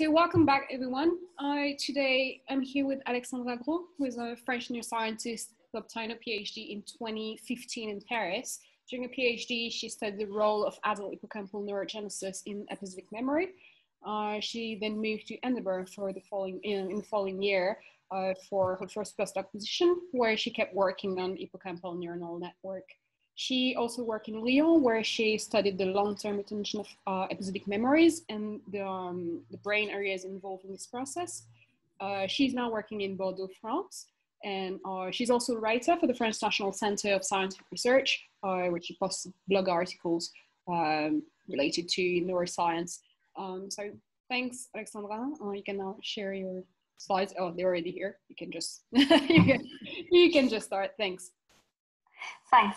So welcome back, everyone. Today I'm here with Alexandra Gros, who is a French neuroscientist who obtained a PhD in 2015 in Paris. During her PhD, she studied the role of adult hippocampal neurogenesis in episodic memory. She then moved to Edinburgh for the following year for her first postdoc position, where she kept working on hippocampal neuronal network. She also worked in Lyon, where she studied the long-term retention of episodic memories and the brain areas involved in this process. She's now working in Bordeaux, France, and she's also a writer for the French National Center of Scientific Research, which she posts blog articles related to neuroscience. So thanks, Alexandra. You can now share your slides. Oh, they're already here. You can just you can just start. Thanks. Thanks.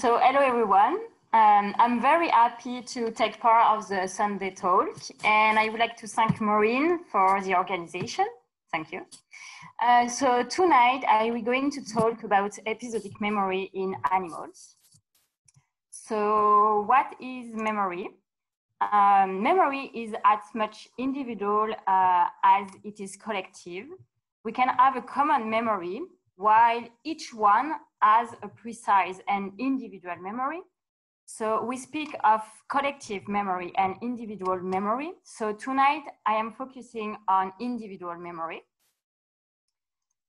So hello everyone, I'm very happy to take part of the Sunday Talk, and I would like to thank Maureen for the organization. Thank you. So tonight I will going to talk about episodic memory in animals. So what is memory? Memory is as much individual as it is collective. We can have a common memory while each one has a precise and individual memory. So we speak of collective memory and individual memory. So tonight I am focusing on individual memory.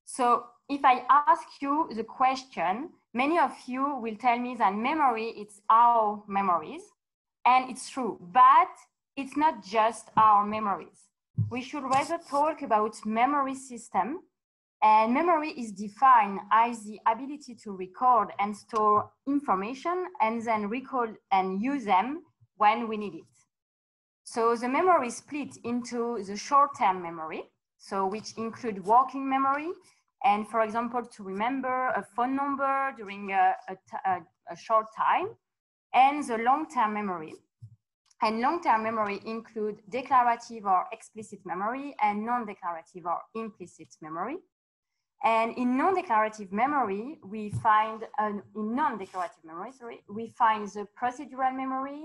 So if I ask you the question, many of you will tell me that memory, it's our memories, and it's true, but it's not just our memories. We should rather talk about memory system. And memory is defined as the ability to record and store information and then recall and use them when we need it. So the memory is split into the short-term memory, so which include working memory, and for example, to remember a phone number during a short time, and the long-term memory. And long-term memory include declarative or explicit memory and non-declarative or implicit memory. And in non-declarative memory, we find in non-declarative memory, we find the procedural memory,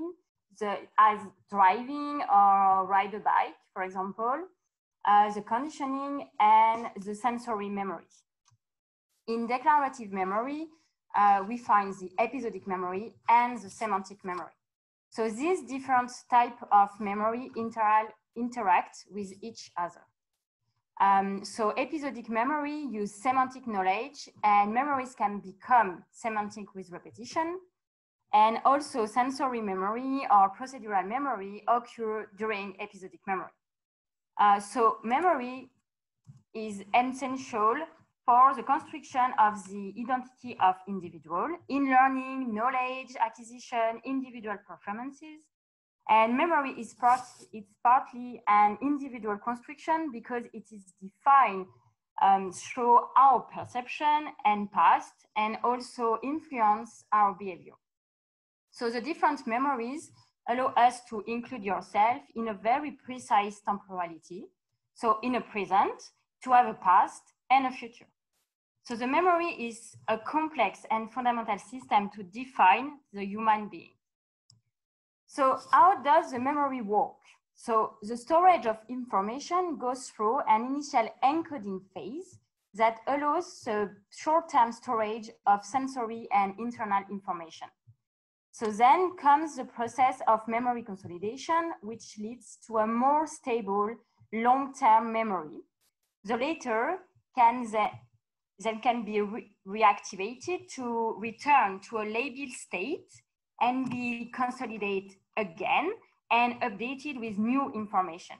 as driving or ride a bike, for example, the conditioning and the sensory memory. In declarative memory, we find the episodic memory and the semantic memory. So these different types of memory interact with each other. So episodic memory uses semantic knowledge, and memories can become semantic with repetition. And also sensory memory or procedural memory occur during episodic memory. So memory is essential for the construction of the identity of individual in learning, knowledge, acquisition, individual performances. And memory is partly an individual construction because it is defined through our perception and past, and also influence our behavior. So the different memories allow us to include yourself in a very precise temporality. So in a present, to have a past and a future. So the memory is a complex and fundamental system to define the human being. So how does the memory work? So the storage of information goes through an initial encoding phase that allows the short-term storage of sensory and internal information. So then comes the process of memory consolidation, which leads to a more stable long-term memory. The latter can then can be reactivated to return to a labile state and be consolidated again and updated with new information.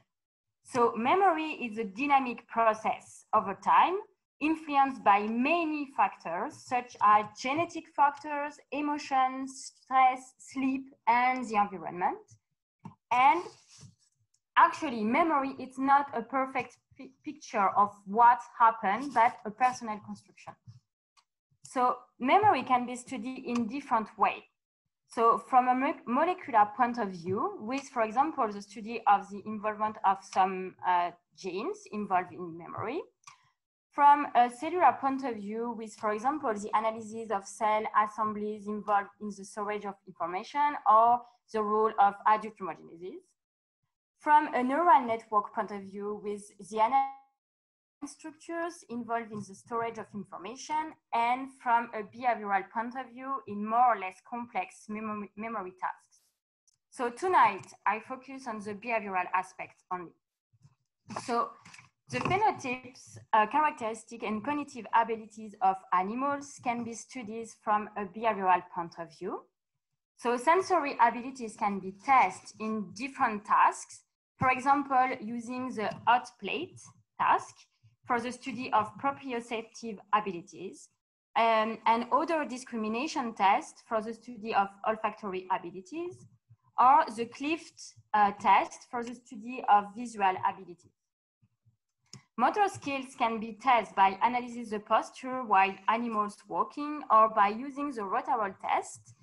So memory is a dynamic process over time, influenced by many factors, such as genetic factors, emotions, stress, sleep, and the environment. And actually, memory is not a perfect picture of what happened, but a personal construction. So memory can be studied in different ways. So from a molecular point of view, with, for example, the study of the involvement of some genes involved in memory. From a cellular point of view, with, for example, the analysis of cell assemblies involved in the storage of information or the role of adult homogenesis. from a neural network point of view with the structures involved in the storage of information, and from a behavioral point of view in more or less complex memory tasks. So tonight, I focus on the behavioral aspects only. So the phenotypes, characteristic, and cognitive abilities of animals can be studied from a behavioral point of view. So sensory abilities can be tested in different tasks, for example, using the hot plate task for the study of proprioceptive abilities, and odor discrimination test for the study of olfactory abilities, or the Clift test for the study of visual abilities. Motor skills can be tested by analyzing the posture while animals walking, or by using the rotator test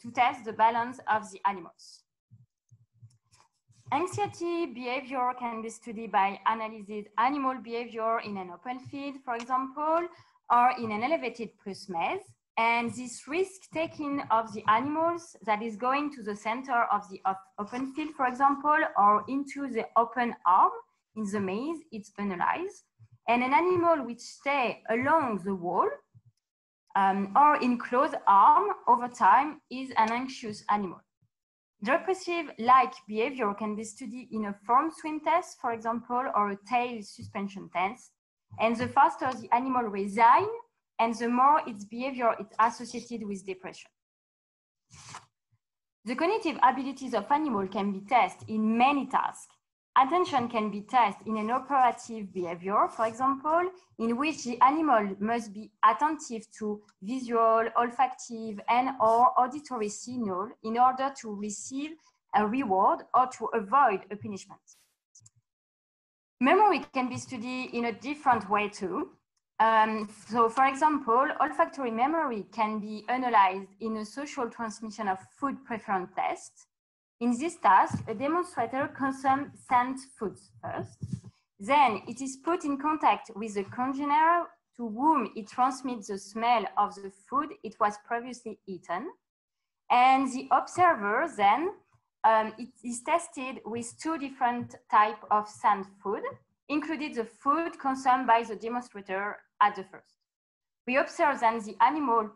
to test the balance of the animals. Anxiety behavior can be studied by analyzing animal behavior in an open field, for example, or in an elevated plus maze. And this risk-taking of the animals that is going to the center of the open field, for example, or into the open arm in the maze, it's analyzed. And an animal which stays along the wall or in closed arm over time is an anxious animal. Depressive-like behavior can be studied in a form swim test, for example, or a tail suspension test. And the faster the animal resigns, and the more its behavior is associated with depression. The cognitive abilities of animals can be tested in many tasks. Attention can be tested in an operative behavior, for example, in which the animal must be attentive to visual, olfactive, and/or auditory signal in order to receive a reward or to avoid a punishment. Memory can be studied in a different way too. So, for example, olfactory memory can be analyzed in a social transmission of food preference test. In this task, a demonstrator consumes scent foods first. Then it is put in contact with a congener to whom it transmits the smell of the food it was previously eaten. And the observer then it is tested with two different types of scent food, including the food consumed by the demonstrator at the first. We observe then the animal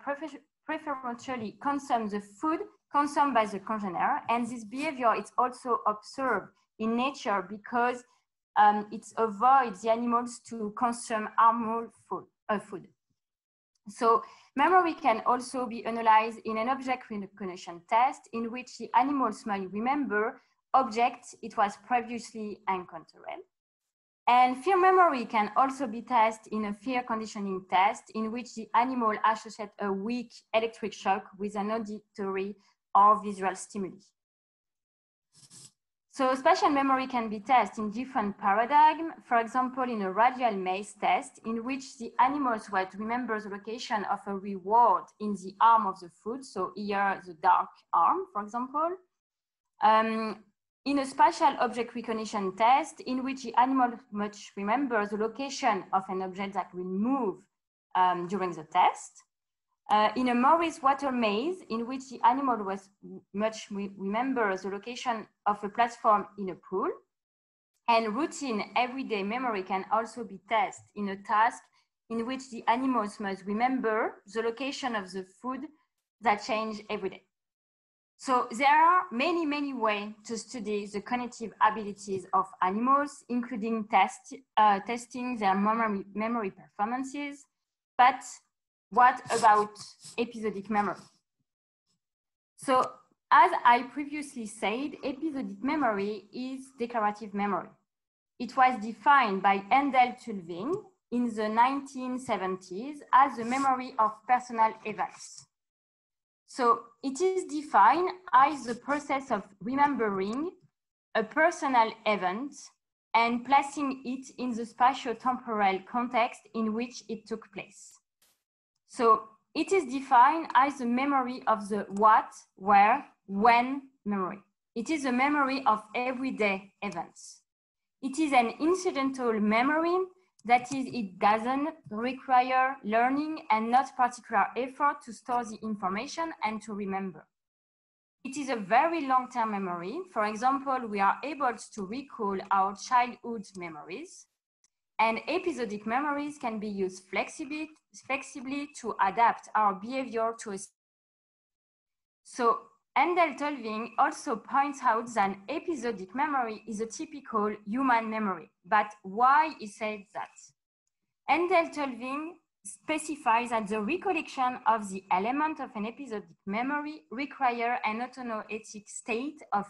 preferentially consumes the food consumed by the congener, and this behavior is also observed in nature because it avoids the animals to consume harmful food. So memory can also be analyzed in an object recognition test in which the animals may remember objects it was previously encountered. And fear memory can also be tested in a fear conditioning test in which the animal associates a weak electric shock with an auditory or visual stimuli. So spatial memory can be tested in different paradigms, for example, in a radial maze test in which the animals were to remember the location of a reward in the arm of the food, so here the dark arm, for example. In a spatial object recognition test in which the animal must remember the location of an object that will move during the test. In a Morris water maze, in which the animal must remember the location of a platform in a pool. And routine everyday memory can also be tested in a task in which the animals must remember the location of the food that changes every day. So there are many, many ways to study the cognitive abilities of animals, including testing their memory performances. But what about episodic memory? So, as I previously said, episodic memory is declarative memory. It was defined by Endel Tulving in the 1970s as the memory of personal events. So, it is defined as the process of remembering a personal event and placing it in the spatio-temporal context in which it took place. So it is defined as the memory of the what, where, when memory. It is a memory of everyday events. It is an incidental memory, that is, it doesn't require learning and not particular effort to store the information and to remember. It is a very long-term memory. For example, we are able to recall our childhood memories, and episodic memories can be used flexibly to adapt our behavior to a. So Endel Tulving also points out that episodic memory is a typical human memory, but why he said that? Endel Tulving specifies that the recollection of the element of an episodic memory require an autonoetic state of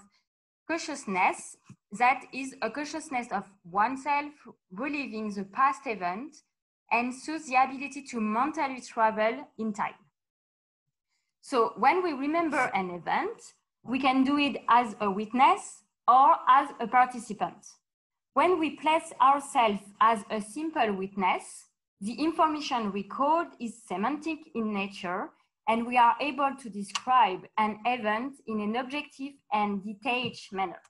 consciousness, that is a consciousness of oneself reliving the past event, and so the ability to mentally travel in time. So when we remember an event, we can do it as a witness or as a participant. When we place ourselves as a simple witness, the information recorded is semantic in nature, and we are able to describe an event in an objective and detached manner.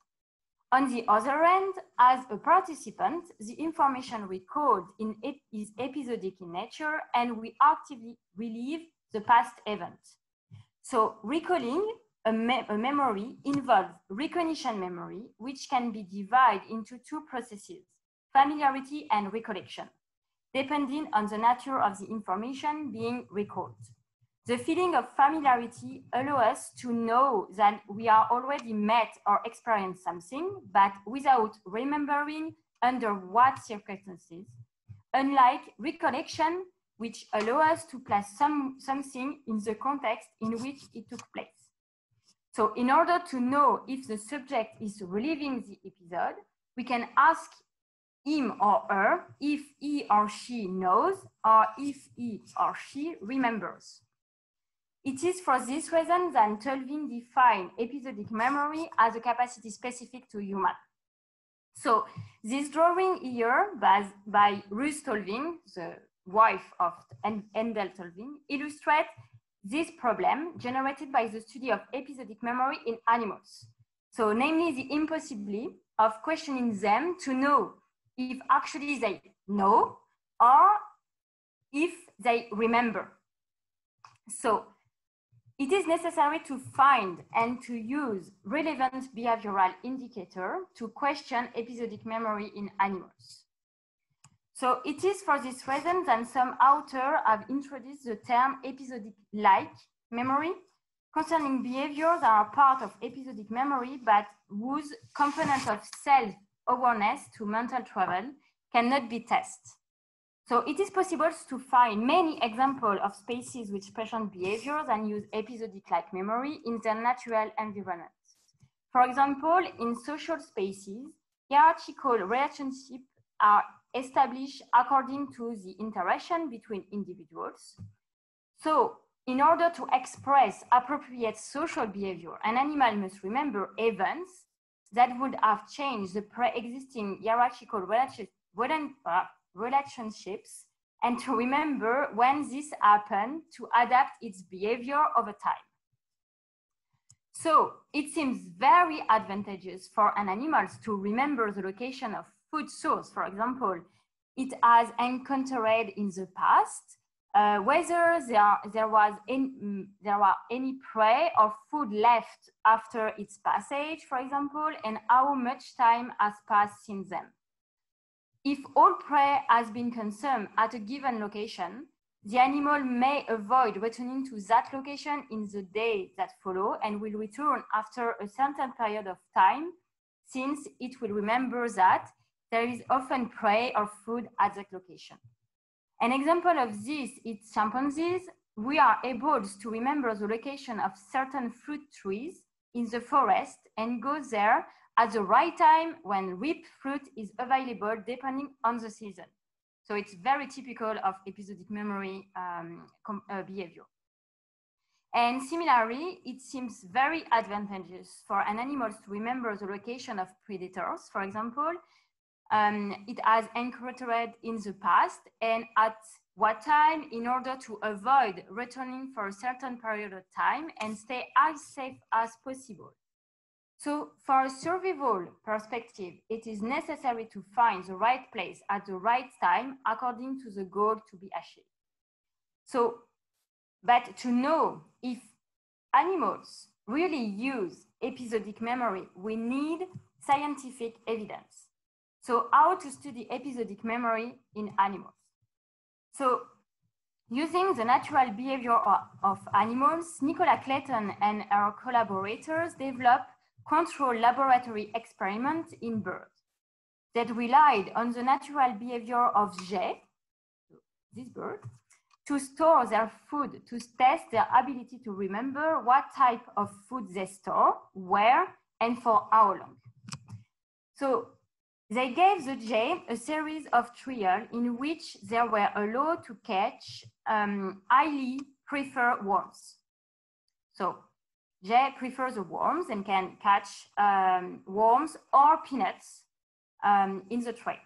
On the other hand, as a participant, the information recorded in it is episodic in nature, and we actively relive the past event. So recalling a memory involves recognition memory, which can be divided into two processes, familiarity and recollection, depending on the nature of the information being recalled. The feeling of familiarity allows us to know that we are already met or experienced something, but without remembering under what circumstances, unlike recollection, which allows us to place something in the context in which it took place. So in order to know if the subject is reliving the episode, we can ask him or her if he or she knows or if he or she remembers. It is for this reason that Tulving defines episodic memory as a capacity specific to human. So this drawing here by Ruth Tulving, the wife of Endel Tulving, illustrates this problem generated by the study of episodic memory in animals. So namely the impossibility of questioning them to know if actually they know or if they remember. So it is necessary to find and to use relevant behavioral indicator to question episodic memory in animals. So it is for this reason that some authors have introduced the term episodic-like memory concerning behaviors that are part of episodic memory, but whose component of self-awareness to mental travel cannot be tested. So it is possible to find many examples of species which present behaviors and use episodic-like memory in their natural environment. For example, in social spaces, hierarchical relationships are established according to the interaction between individuals. So in order to express appropriate social behavior, an animal must remember events that would have changed the pre-existing hierarchical relationships and to remember when this happened to adapt its behavior over time. So it seems very advantageous for an animal to remember the location of food source, for example, it has encountered in the past, whether there were any prey or food left after its passage, for example, and how much time has passed since then. If all prey has been consumed at a given location, the animal may avoid returning to that location in the days that follow and will return after a certain period of time, since it will remember that there is often prey or food at that location. An example of this is chimpanzees. We are able to remember the location of certain fruit trees in the forest and go there at the right time when ripe fruit is available depending on the season. So it's very typical of episodic memory behavior. And similarly, it seems very advantageous for an animal to remember the location of predators, for example, it has encountered in the past and at what time in order to avoid returning for a certain period of time and stay as safe as possible. So for a survival perspective, it is necessary to find the right place at the right time according to the goal to be achieved. So, but to know if animals really use episodic memory, we need scientific evidence. So how to study episodic memory in animals? So using the natural behavior of animals, Nicola Clayton and her collaborators developed controlled laboratory experiments in birds that relied on the natural behavior of jay, this bird, to store their food, to test their ability to remember what type of food they store, where, and for how long. So they gave the jay a series of trials in which they were allowed to catch highly preferred worms. So jay prefers the worms and can catch worms or peanuts in the tray.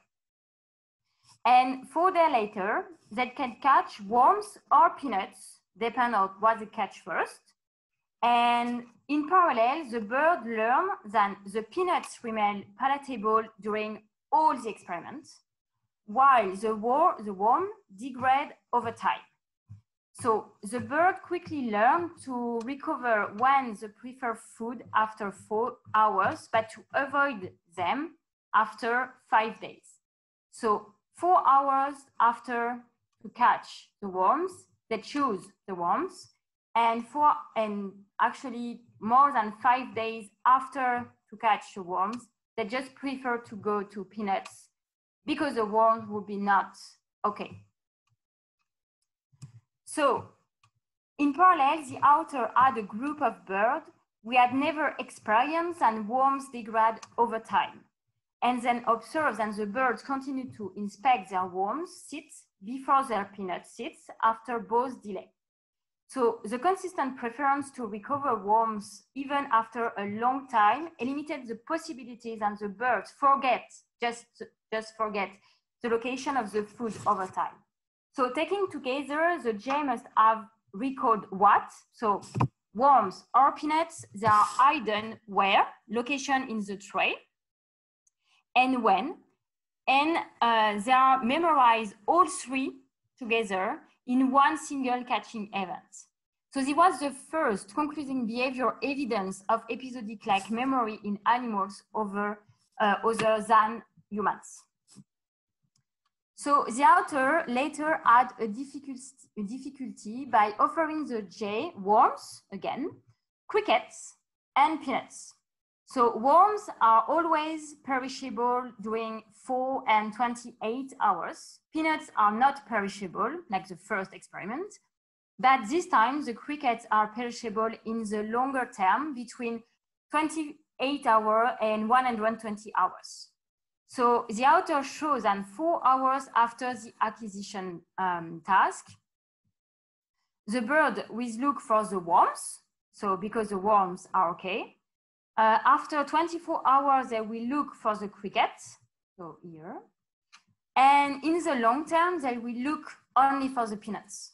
And 4 days later, they can catch worms or peanuts, depending on what they catch first. And in parallel, the bird learned that the peanuts remain palatable during all the experiments, while the worm degrades over time. So the bird quickly learned to recover when the preferred food after 4 hours, but to avoid them after 5 days. So 4 hours after to catch the worms, they choose the worms, and actually more than 5 days after to catch the worms, they just prefer to go to peanuts because the worms would be not okay. So in parallel, the author had a group of birds we had never experienced and worms degrade over time, and then observed that the birds continued to inspect their worms seeds before their peanut seeds after both delay. So the consistent preference to recover worms even after a long time eliminated the possibilities and the birds just forget the location of the food over time. So taking together, the jay must have recalled what? So worms or peanuts, they are hidden where? Location in the tray. And when, and they are memorized all three together in one single catching event. So this was the first concluding behavior evidence of episodic-like memory in animals over other than humans. So the author later had a difficulty by offering the jay worms, again, crickets, and peanuts. So worms are always perishable during 4 and 28 hours. Peanuts are not perishable, like the first experiment, but this time the crickets are perishable in the longer term between 28 hours and 120 hours. So the author shows that 4 hours after the acquisition task, the bird will look for the worms, so because the worms are okay. After 24 hours, they will look for the crickets, so here. And in the long term, they will look only for the peanuts.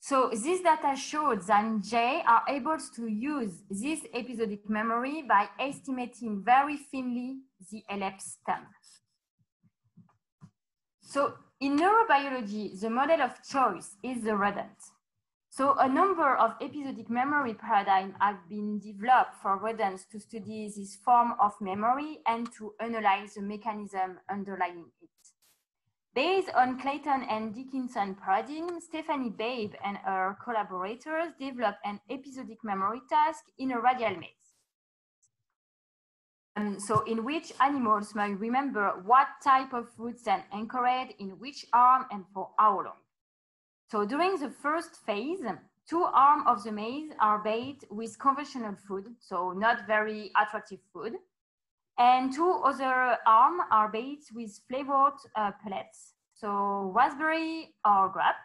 So this data showed that jay are able to use this episodic memory by estimating very thinly the elapsed time. So in neurobiology, the model of choice is the rodent. So a number of episodic memory paradigms have been developed for rodents to study this form of memory and to analyze the mechanism underlying it. Based on Clayton and Dickinson paradigm, Stephanie Babb and her collaborators developed an episodic memory task in a radial maze. So in which animals may remember what type of foods they encouraged, in which arm, and for how long. So during the first phase, 2 arms of the maze are baited with conventional food, so not very attractive food, and 2 other arms are baited with flavored pellets, so raspberry or grape,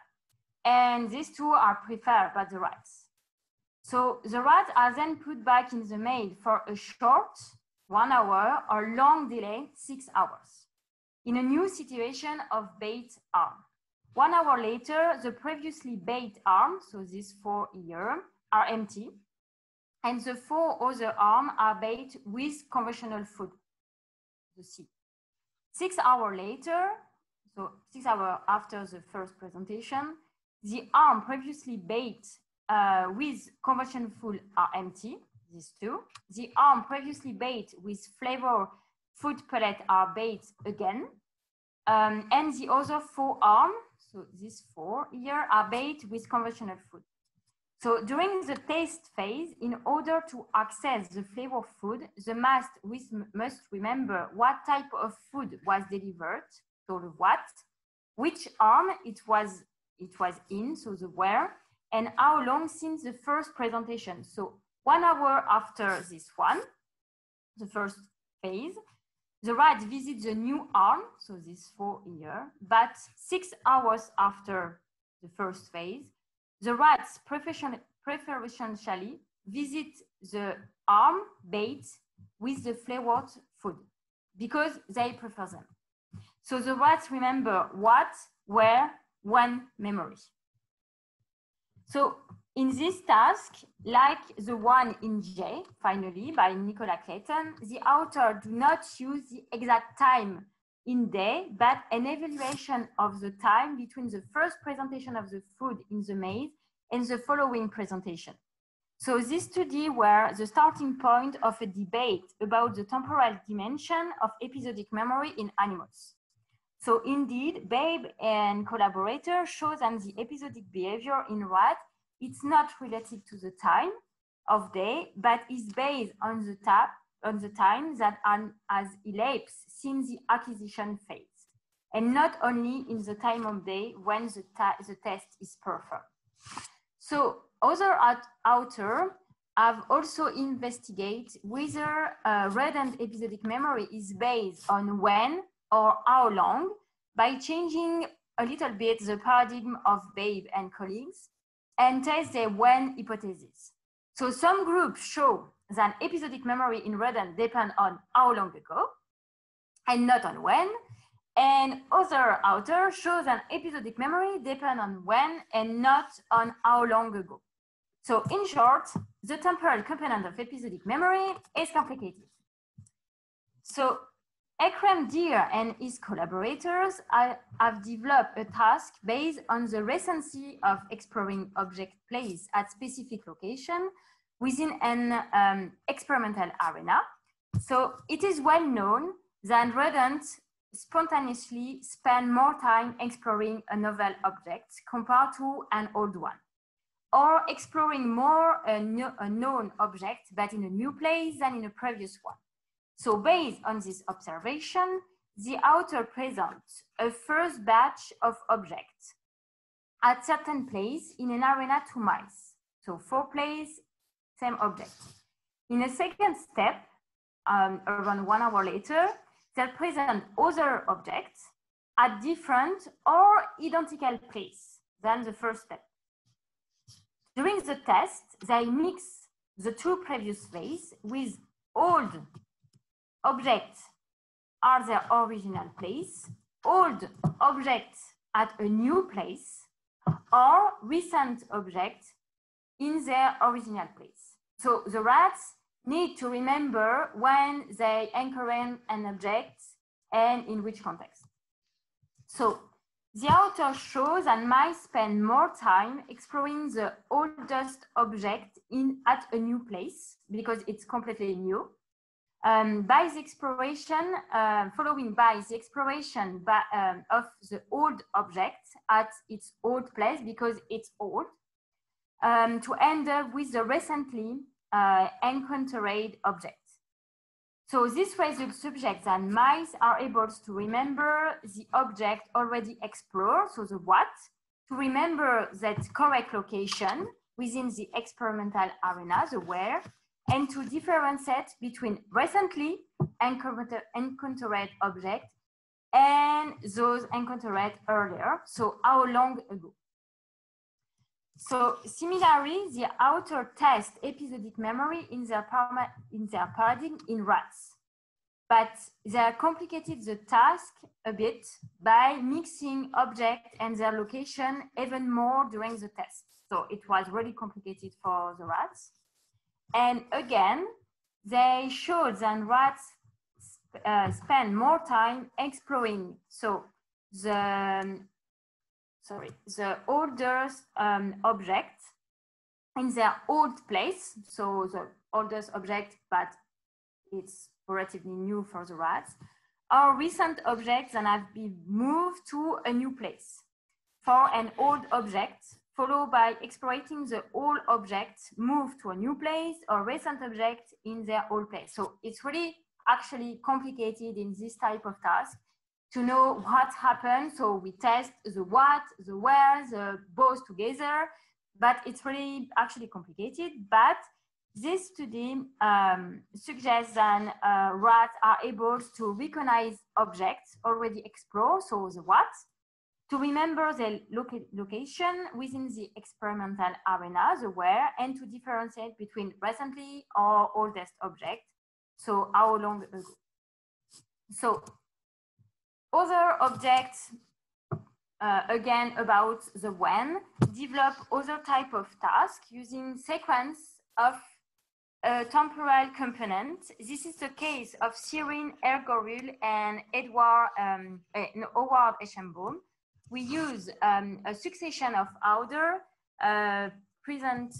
and these 2 are preferred by the rats. So the rats are then put back in the maze for a short 1 hour or long delay 6 hours in a new situation of bait arm. 1 hour later, the previously baited arm, so these 4 here, are empty, and the 4 other arms are baited with conventional food, the seed. 6 hours later, so 6 hours after the first presentation, the arm previously baited with conversion full are empty, these two. The arm previously baked with flavor food pellet are baked again. And the other four arms, so these four here, are baked with conventional food. So during the taste phase, in order to access the flavor food, the mask must remember what type of food was delivered, so the what, which arm it was in, so the where, and how long since the first presentation. So 1 hour after this one, the first phase, the rat visits the new arm, so this 4 year, but 6 hours after the first phase, the rats preferentially visit the arm bait with the flavored food because they prefer them. So the rats remember what, where, when memory. So in this task, like the one in J, finally, by Nicola Clayton, the author do not use the exact time in day, but an evaluation of the time between the first presentation of the food in the maze and the following presentation. So these studies were the starting point of a debate about the temporal dimension of episodic memory in animals. So indeed, Babb and collaborators show that the episodic behavior in rats it's not related to the time of day, but is based on the time that has elapsed since the acquisition phase, and not only in the time of day when the test is performed. So other authors have also investigated whether redundant episodic memory is based on when or how long by changing a little bit the paradigm of Babb and colleagues, and test the when hypothesis. So some groups show that episodic memory in rodents depends on how long ago and not on when, and other authors show that episodic memory depends on when and not on how long ago. So in short, the temporal component of episodic memory is complicated. So Ekrem Deer and his collaborators have developed a task based on the recency of exploring object placed at specific location within an experimental arena. So it is well known that rodents spontaneously spend more time exploring a novel object compared to an old one, or exploring more a known object but in a new place than in a previous one. So based on this observation, the author presents a first batch of objects at certain place in an arena to mice. So 4 places, same object. In a second step, around 1 hour later, they present other objects at different or identical place than the first step. During the test, they mix the 2 previous phases with old objects are their original place, old objects at a new place, or recent objects in their original place. So the rats need to remember when they anchor in an object and in which context. So the author shows that mice spend more time exploring the oldest object at a new place because it's completely new. Following by the exploration of the old object at its old place because it's old, to end up with the recently encountered object. So this result suggests that mice are able to remember the object already explored, so the what, to remember that correct location within the experimental arena, the where, and to differentiate between recently encountered objects and those encountered earlier, so how long ago. So similarly, the author tests episodic memory in their paradigm in rats, but they complicated the task a bit by mixing objects and their location even more during the test. So it was really complicated for the rats. And again, they showed that rats spend more time exploring. So the oldest object in their old place, so the oldest object, but it's relatively new for the rats, or recent objects that have been moved to a new place. For an old object, follow by exploiting the old object, move to a new place, or recent object in their old place. So it's really actually complicated in this type of task to know what happened. So we test the what, the where, the both together, but it's really actually complicated. But this study suggests that rats are able to recognize objects already explored, so the what, to remember the location within the experimental arena, the where, and to differentiate between recently or oldest object, so how long ago. So other objects, again about the when, develop other type of task using sequence of a temporal component. This is the case of Sirine Ergorul and Edward Eschenbaum. We use a succession of odor present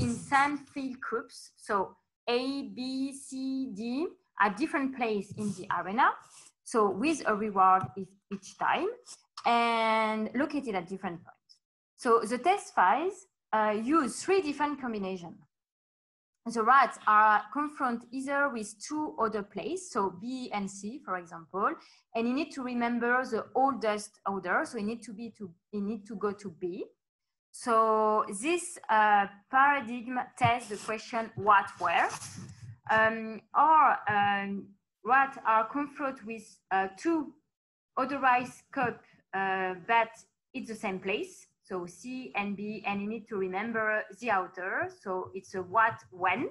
in sand-filled cubes, so A, B, C, D, at different places in the arena, so with a reward each time, and located at different points. So the test files use three different combinations. The rats are confronted either with two other places, so B and C, for example, and you need to remember the oldest order, so you need to go to B. So this paradigm tests the question what, where, rats are confronted with two odorized cups, but it's the same place. So C and B, and you need to remember the outer, so it's a what, when,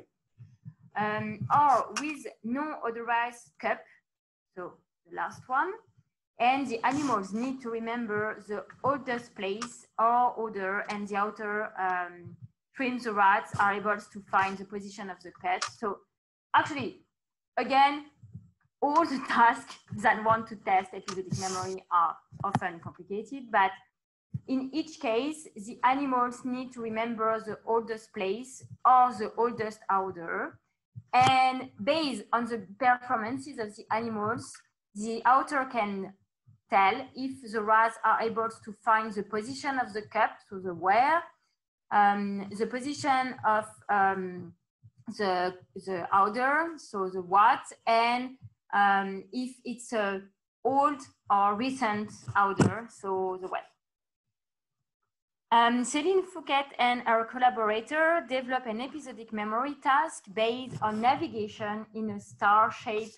or with non-odorized cup, so the last one, and the animals need to remember the oldest place or odor and the outer trim. The rats are able to find the position of the pet. So actually, again, all the tasks that want to test episodic memory are often complicated, but in each case, the animals need to remember the oldest place or the oldest order. And based on the performances of the animals, the outer can tell if the rats are able to find the position of the cup, so the where, the position of the outer, so the what, and if it's an old or recent order, so the when. Céline Fouquet and our collaborator developed an episodic memory task based on navigation in a star-shaped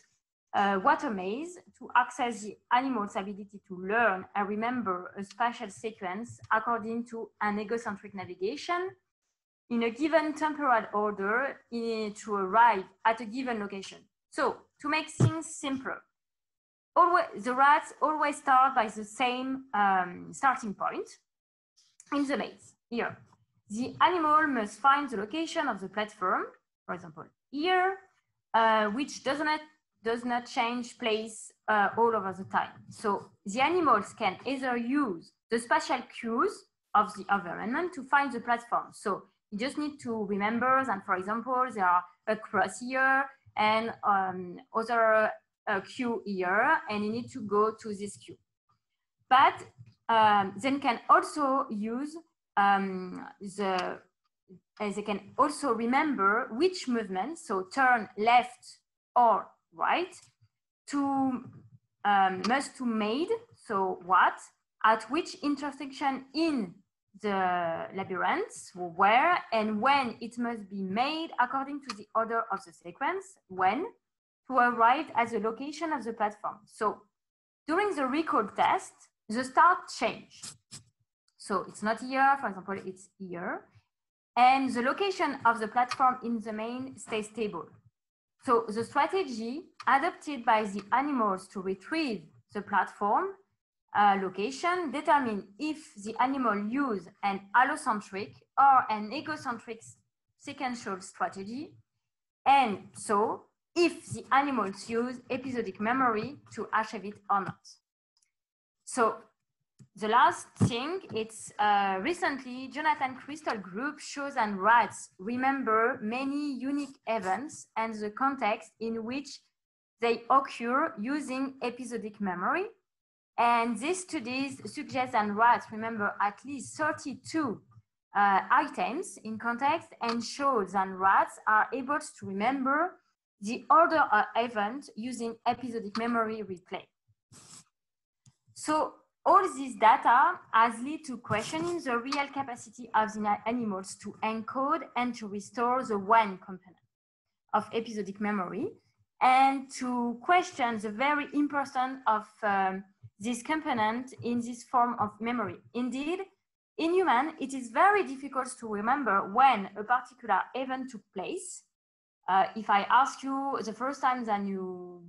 water maze to access the animal's ability to learn and remember a spatial sequence according to an egocentric navigation in a given temporal order to arrive at a given location. So, to make things simpler, the rats always start by the same starting point in the maze, here. The animal must find the location of the platform, for example, here, which does not change place all over the time. So the animals can either use the spatial cues of the environment to find the platform. So you just need to remember that, for example, there are a cross here and other cue here, and you need to go to this cue. But then can also use they can also remember which movement, so turn left or right, must to made, so what, at which intersection in the labyrinth, where, and when it must be made according to the order of the sequence, when, to arrive at the location of the platform. So during the recall test, the start changed. So it's not here, for example, it's here. And the location of the platform in the main stays stable. So the strategy adopted by the animals to retrieve the platform location determines if the animal uses an allocentric or an egocentric sequential strategy. And so if the animals use episodic memory to achieve it or not. So The last thing, it's recently Jonathan Crystal group shows and writes, remember many unique events and the context in which they occur using episodic memory. And these studies suggest and writes, remember at least 32 items in context, and shows and writes are able to remember the order of event using episodic memory replay. So all this data has led to questioning the real capacity of the animals to encode and to restore the one component of episodic memory, and to question the very importance of this component in this form of memory. Indeed, in human, it is very difficult to remember when a particular event took place. If I ask you the first time that you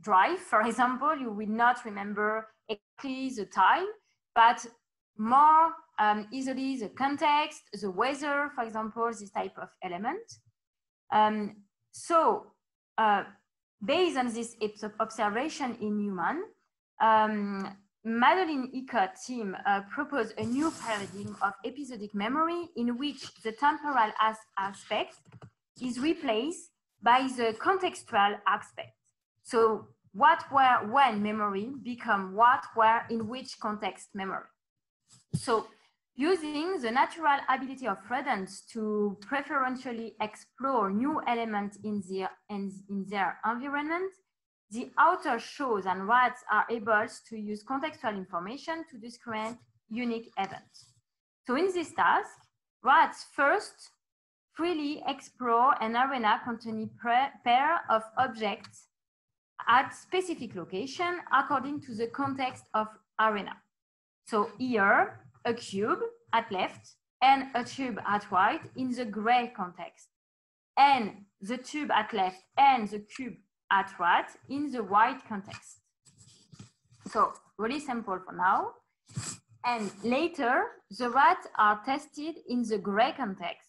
drive, for example, you will not remember exactly the time, but more easily the context, the weather, for example, this type of element. Based on this observation in human, Madeleine Icott team proposed a new paradigm of episodic memory in which the temporal aspect is replaced by the contextual aspect. So what, where, when memory become what, where, in which context memory. So using the natural ability of rodents to preferentially explore new elements in their environment, the author shows and writes are able to use contextual information to describe unique events. So in this task, writes first freely explore an arena containing pair of objects at specific location according to the context of arena. So here, a cube at left and a tube at right in the gray context, and the tube at left and the cube at right in the white context. So really simple for now. And later, the rats are tested in the gray context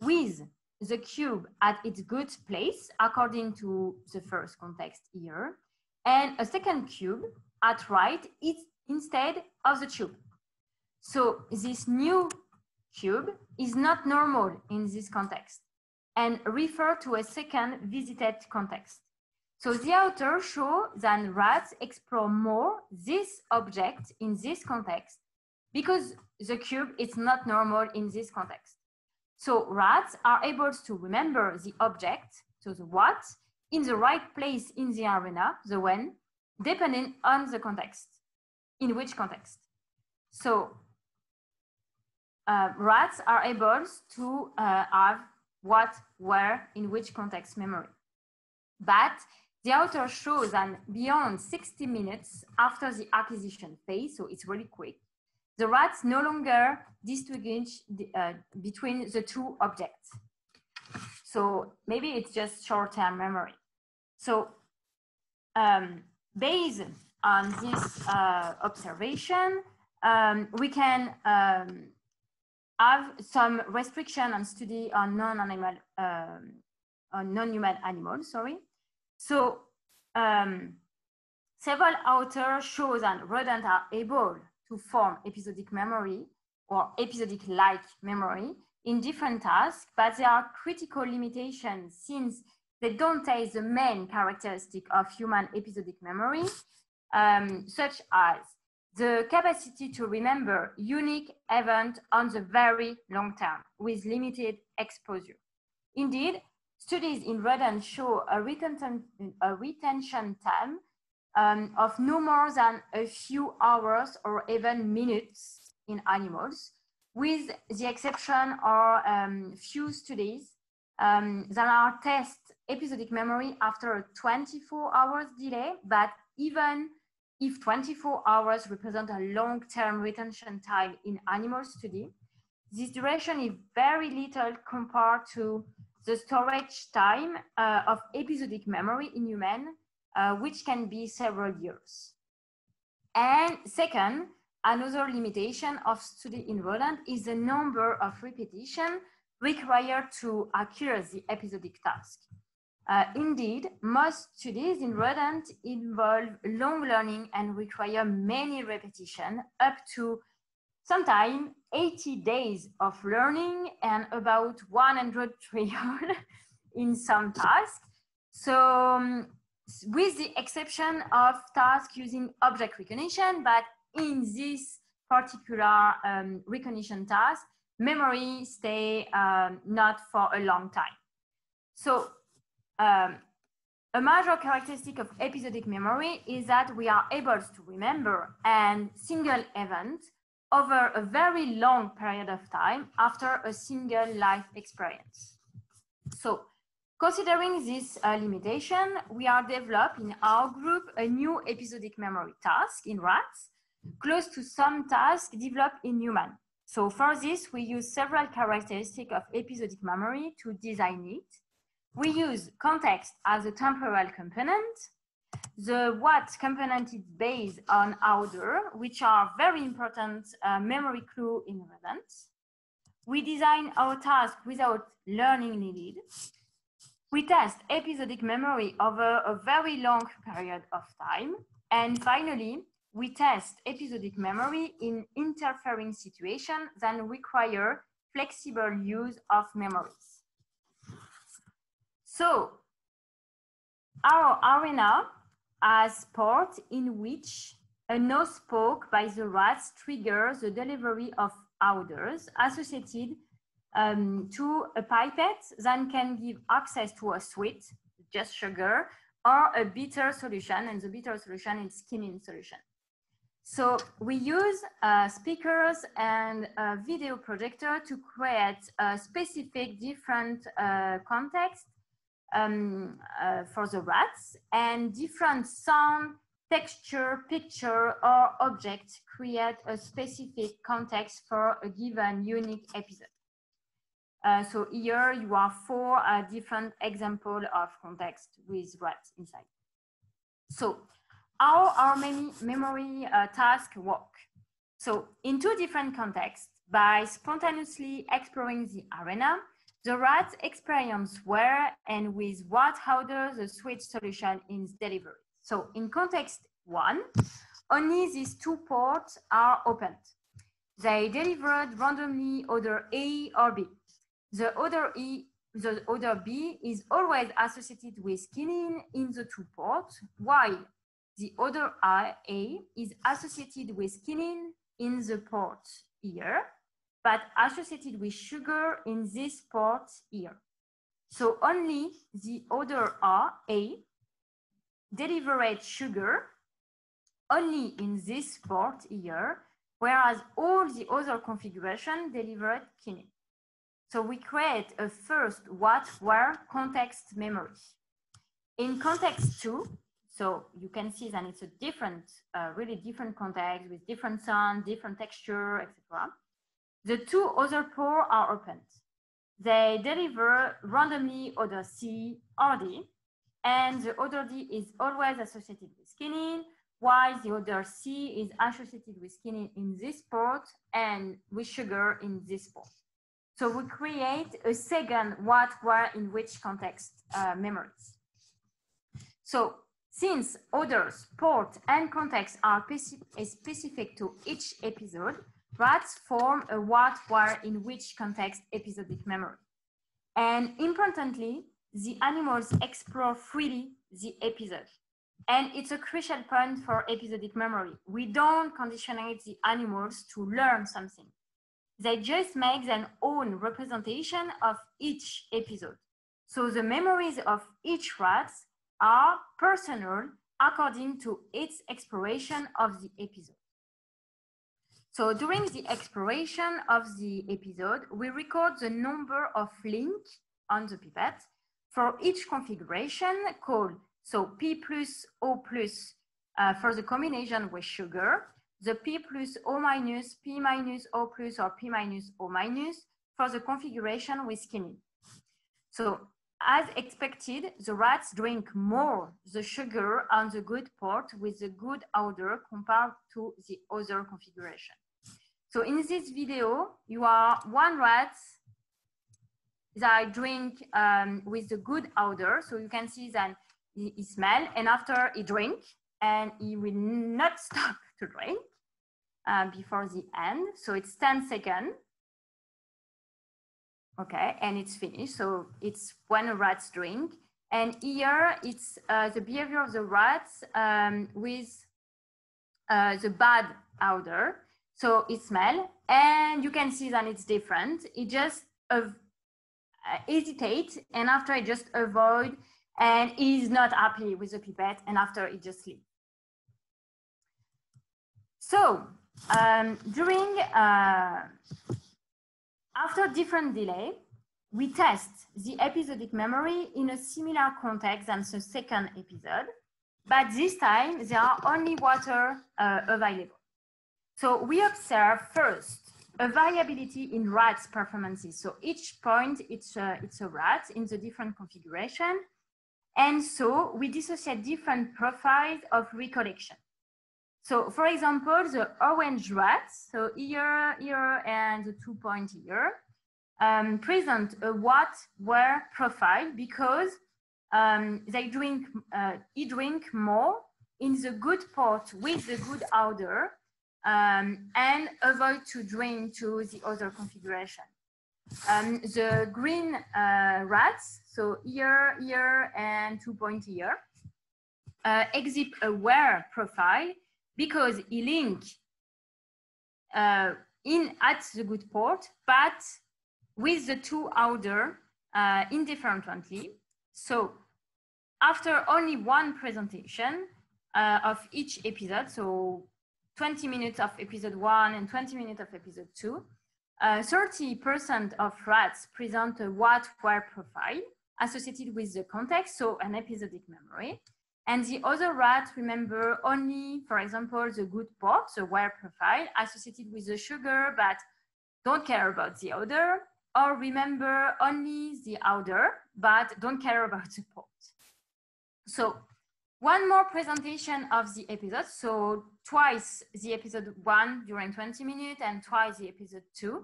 with the cube at its good place according to the first context here, and a second cube at right instead of the tube. So this new cube is not normal in this context and refer to a second visited context. So the author shows that rats explore more this object in this context because the cube is not normal in this context. So rats are able to remember the object, so the what, in the right place in the arena, the when, depending on the context, in which context. So rats are able to have what, where, in which context memory. But the author shows that beyond 60 minutes after the acquisition phase, so it's really quick, the rats no longer distinguish between the two objects. So maybe it's just short-term memory. So based on this observation, we can have some restriction on study on non-animal, on non-human animals, sorry. So several authors show that rodents are able to form episodic memory or episodic-like memory in different tasks, but there are critical limitations since they don't take the main characteristic of human episodic memory, such as the capacity to remember unique events on the very long term with limited exposure. Indeed, studies in rodents show a retention time of no more than a few hours or even minutes in animals, with the exception or few studies that are test episodic memory after a 24 hours delay. But even if 24 hours represent a long-term retention time in animal study, this duration is very little compared to the storage time of episodic memory in human, which can be several years. And second, another limitation of study in rodent is the number of repetitions required to occur the episodic task. Indeed, most studies in rodents involve long learning and require many repetitions, up to sometimes 80 days of learning and about 100 trials in some tasks. So with the exception of tasks using object recognition, but in this particular recognition task, memory stay not for a long time. So a major characteristic of episodic memory is that we are able to remember a single event over a very long period of time after a single life experience. So considering this limitation, we are developing in our group a new episodic memory task in rats, close to some tasks developed in humans. So for this, we use several characteristics of episodic memory to design it. We use context as a temporal component. The what component is based on odor, which are very important memory clues in rodents. We design our task without learning needed. We test episodic memory over a very long period of time. And finally, we test episodic memory in interfering situations that require flexible use of memories. So, our arena as sport in which a nose poke by the rats triggers the delivery of odors associated to a pipette that can give access to a sweet, just sugar, or a bitter solution, and the bitter solution is quinine solution. So we use speakers and a video projector to create a specific different context for the rats, and different sound, texture, picture, or object create a specific context for a given unique episode. So here you are four different examples of context with rats inside. So how our memory tasks work? So in two different contexts, by spontaneously exploring the arena, the rats experience where and with what odor the sweet solution is delivered. So in context one, only these two ports are opened. They delivered randomly odor A or B. The odor B is always associated with quinine in the two ports, while the odor A is associated with quinine in the port here, but associated with sugar in this port here. So only the odor A delivered sugar only in this port here, whereas all the other configuration delivered quinine. So we create a first what, where context memory. In context two, so you can see that it's a different, really different context with different sound, different texture, etc. The two other pores are opened. They deliver randomly odor C or D, and the odor D is always associated with quinine, while the odor C is associated with quinine in this port and with sugar in this port. So we create a second what, where, in which context memories. So since odors, port, and context are specific to each episode, rats form a what, where, in which context episodic memory. And importantly, the animals explore freely the episode. And it's a crucial point for episodic memory. We don't conditionate the animals to learn something. They just make their own representation of each episode. So the memories of each rat are personal according to its exploration of the episode. So during the exploration of the episode, we record the number of links on the pipette for each configuration called, so P plus O plus for the combination with sugar, the P plus O minus, P minus O plus, or P minus O minus for the configuration with quinine. So as expected, the rats drink more the sugar on the good port with the good odor compared to the other configuration. So in this video, you are one rat that I drink with the good odor. So you can see that he smell, and after he drink, and he will not stop to drink before the end. So it's 10 seconds. Okay, and it's finished. So it's when rats drink. And here it's the behavior of the rats with the bad odor. So it smells, and you can see that it's different. It just hesitates, and after it just avoid, and is not happy with the pipette, and after it just sleeps. So during, after different delay, we test the episodic memory in a similar context than the second episode, but this time there are only water available. So we observe first a variability in rats' performances. So each point, it's a rat in the different configuration. And so we dissociate different profiles of recollection. So for example, the orange rats, so here, and the 2 points here, present a what, where profile because he drink more in the good pot with the good odor and avoid to drink to the other configuration. The green rats, so here, and 2 points here, exhibit a where profile because he link in at the good port, but with the two odor indifferently. So after only one presentation of each episode, so 20 minutes of episode 1 and 20 minutes of episode 2, 30% of rats present a what, where profile associated with the context, so an episodic memory. And the other rats remember only, for example, the good pot, the where profile associated with the sugar, but don't care about the odor, or remember only the odor, but don't care about the pot. So one more presentation of the episode. So twice the episode 1 during 20 minutes and twice the episode 2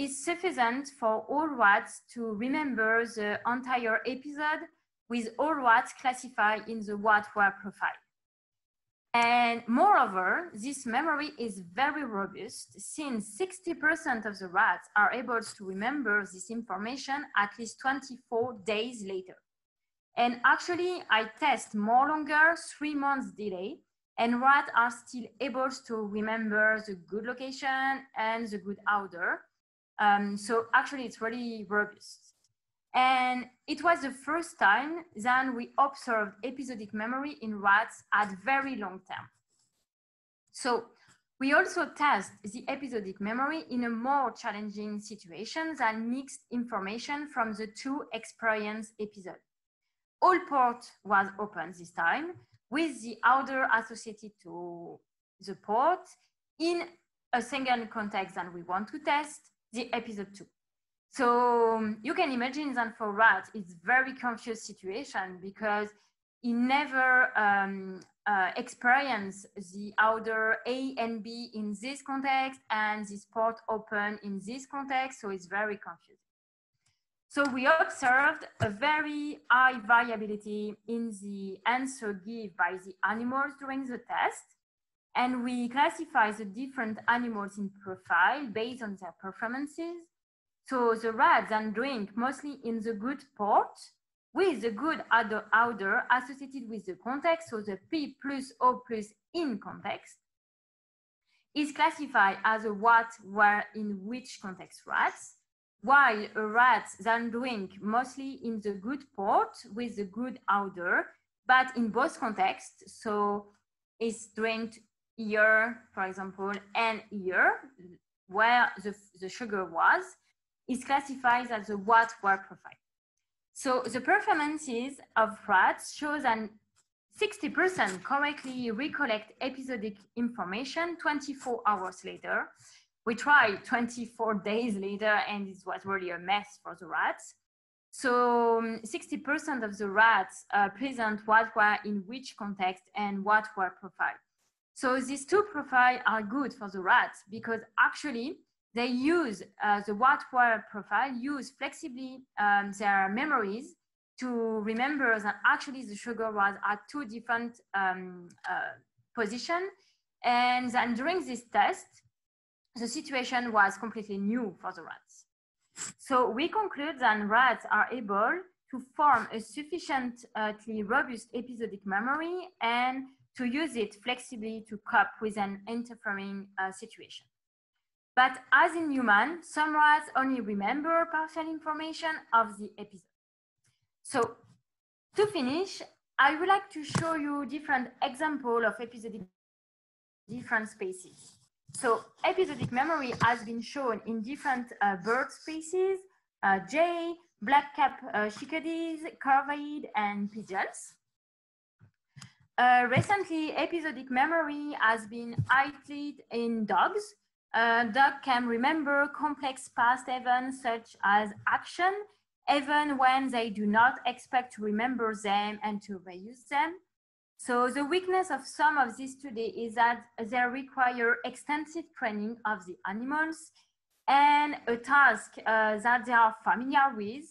is sufficient for all rats to remember the entire episode with all rats classified in the what, where profile. And moreover, this memory is very robust since 60% of the rats are able to remember this information at least 24 days later. And actually, I test more longer, 3 months delay, and rats are still able to remember the good location and the good odor. So actually, it's really robust. And it was the first time that we observed episodic memory in rats at very long term. So we also test the episodic memory in a more challenging situation than mixed information from the two experience episodes. All ports was open this time with the odor associated to the port in a single context that we want to test, the episode 2. So you can imagine that for rats, it's very confused situation because he never experienced the odor A and B in this context and this port open in this context, so it's very confusing. So we observed a very high variability in the answer given by the animals during the test. And we classify the different animals in profile based on their performances. So the rats then drink mostly in the good port with the good odor associated with the context. So the P plus O plus in context is classified as a what, where, in which context rats. While rats then drink mostly in the good port with the good odor, but in both contexts, so it's drink here, for example, and here, where the sugar was, is classified as a what, where profile. So the performances of rats shows an 60% correctly recollect episodic information 24 hours later. We tried 24 days later, and it was really a mess for the rats. So 60% of the rats present what were in which context and what were profile. So these two profiles are good for the rats because actually They use the what-where profile, use flexibly their memories to remember that actually the sugar was at two different positions. And then during this test, the situation was completely new for the rats. So we conclude that rats are able to form a sufficiently robust episodic memory and to use it flexibly to cope with an interfering situation. But as in humans, some rats only remember partial information of the episode. So to finish, I would like to show you different examples of episodic different species. So episodic memory has been shown in different bird species, jay, black-capped chickadees, corvid, and pigeons. Recently, episodic memory has been highlighted in dogs. Dogs can remember complex past events such as action, even when they do not expect to remember them and to reuse them. So the weakness of some of these studies is that they require extensive training of the animals and a task that they are familiar with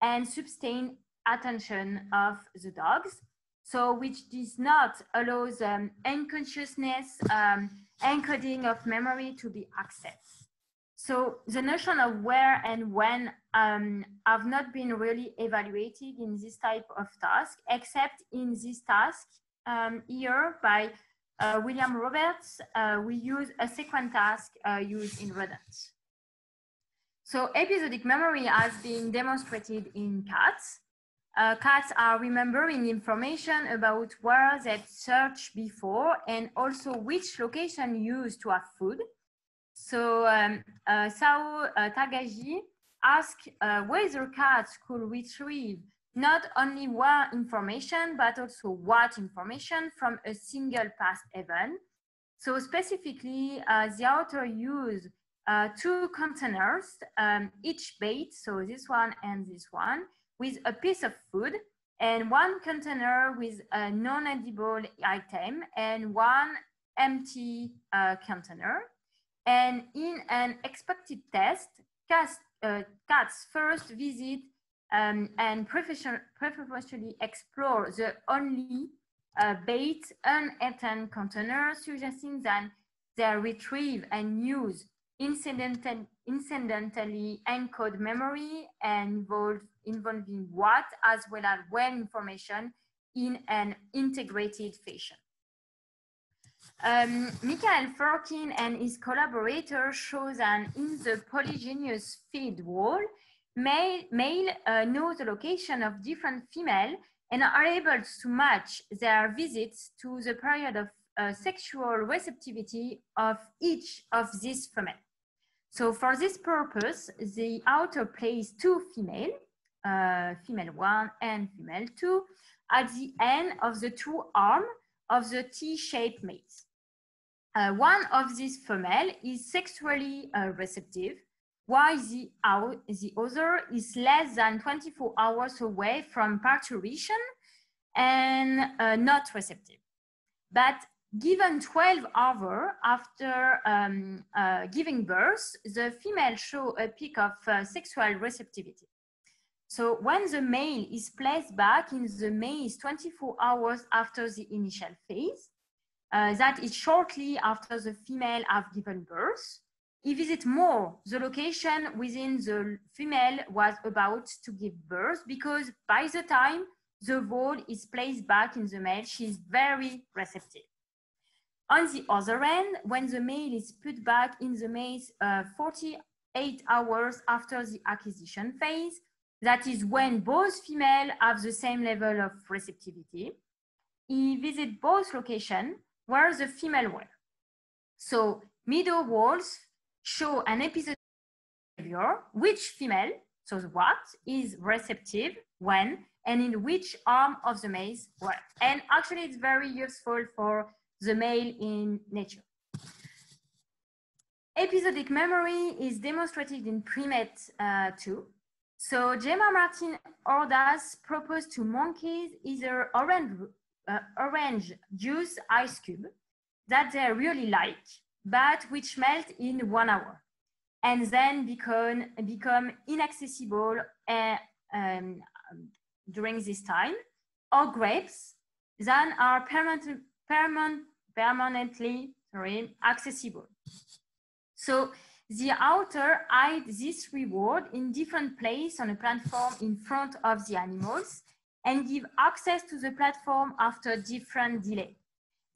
and sustained attention of the dogs. So which does not allow the unconsciousness encoding of memory to be accessed. So the notion of where and when have not been really evaluated in this type of task, except in this task here by William Roberts, we use a sequence task used in rodents. So episodic memory has been demonstrated in cats. Cats are remembering information about where they searched before and also which location used to have food. So Sao Tagaji asked whether cats could retrieve not only where information, but also what information from a single past event. So specifically, the author used two containers, each bait, so this one and this one, with a piece of food, and one container with a non-edible item, and one empty container. And in an expected test, cats first visit and preferentially explore the only bait uneaten container, suggesting that they retrieve and use incidentally encode memory and involving what as well as when information in an integrated fashion. Michael Forkin and his collaborators show that in the polygenius feed wall, male know the location of different female and are able to match their visits to the period of sexual receptivity of each of these female. So for this purpose, the author placed two female, female one and female two, at the end of the two arms of the T-shaped maze. One of these female is sexually receptive, while the other is less than 24 hours away from parturition and not receptive. But given 12 hours after giving birth, the female show a peak of sexual receptivity. So when the male is placed back in the maze 24 hours after the initial phase, that is shortly after the female have given birth, he visits more the location within the female was about to give birth, because by the time the wall is placed back in the male, she is very receptive. On the other end, when the male is put back in the maze 48 hours after the acquisition phase, that is when both females have the same level of receptivity. He visits both locations where the female were. So middle walls show an episodic behavior, which female, so what, is receptive when, and in which arm of the maze were. And actually it's very useful for the male in nature. Episodic memory is demonstrated in primates too. So Gemma Martin Ordas proposed to monkeys either orange juice ice cube that they really like, but which melt in 1 hour. and then become inaccessible during this time, or grapes that are permanently accessible. So the author hides this reward in different places on a platform in front of the animals and give access to the platform after different delay.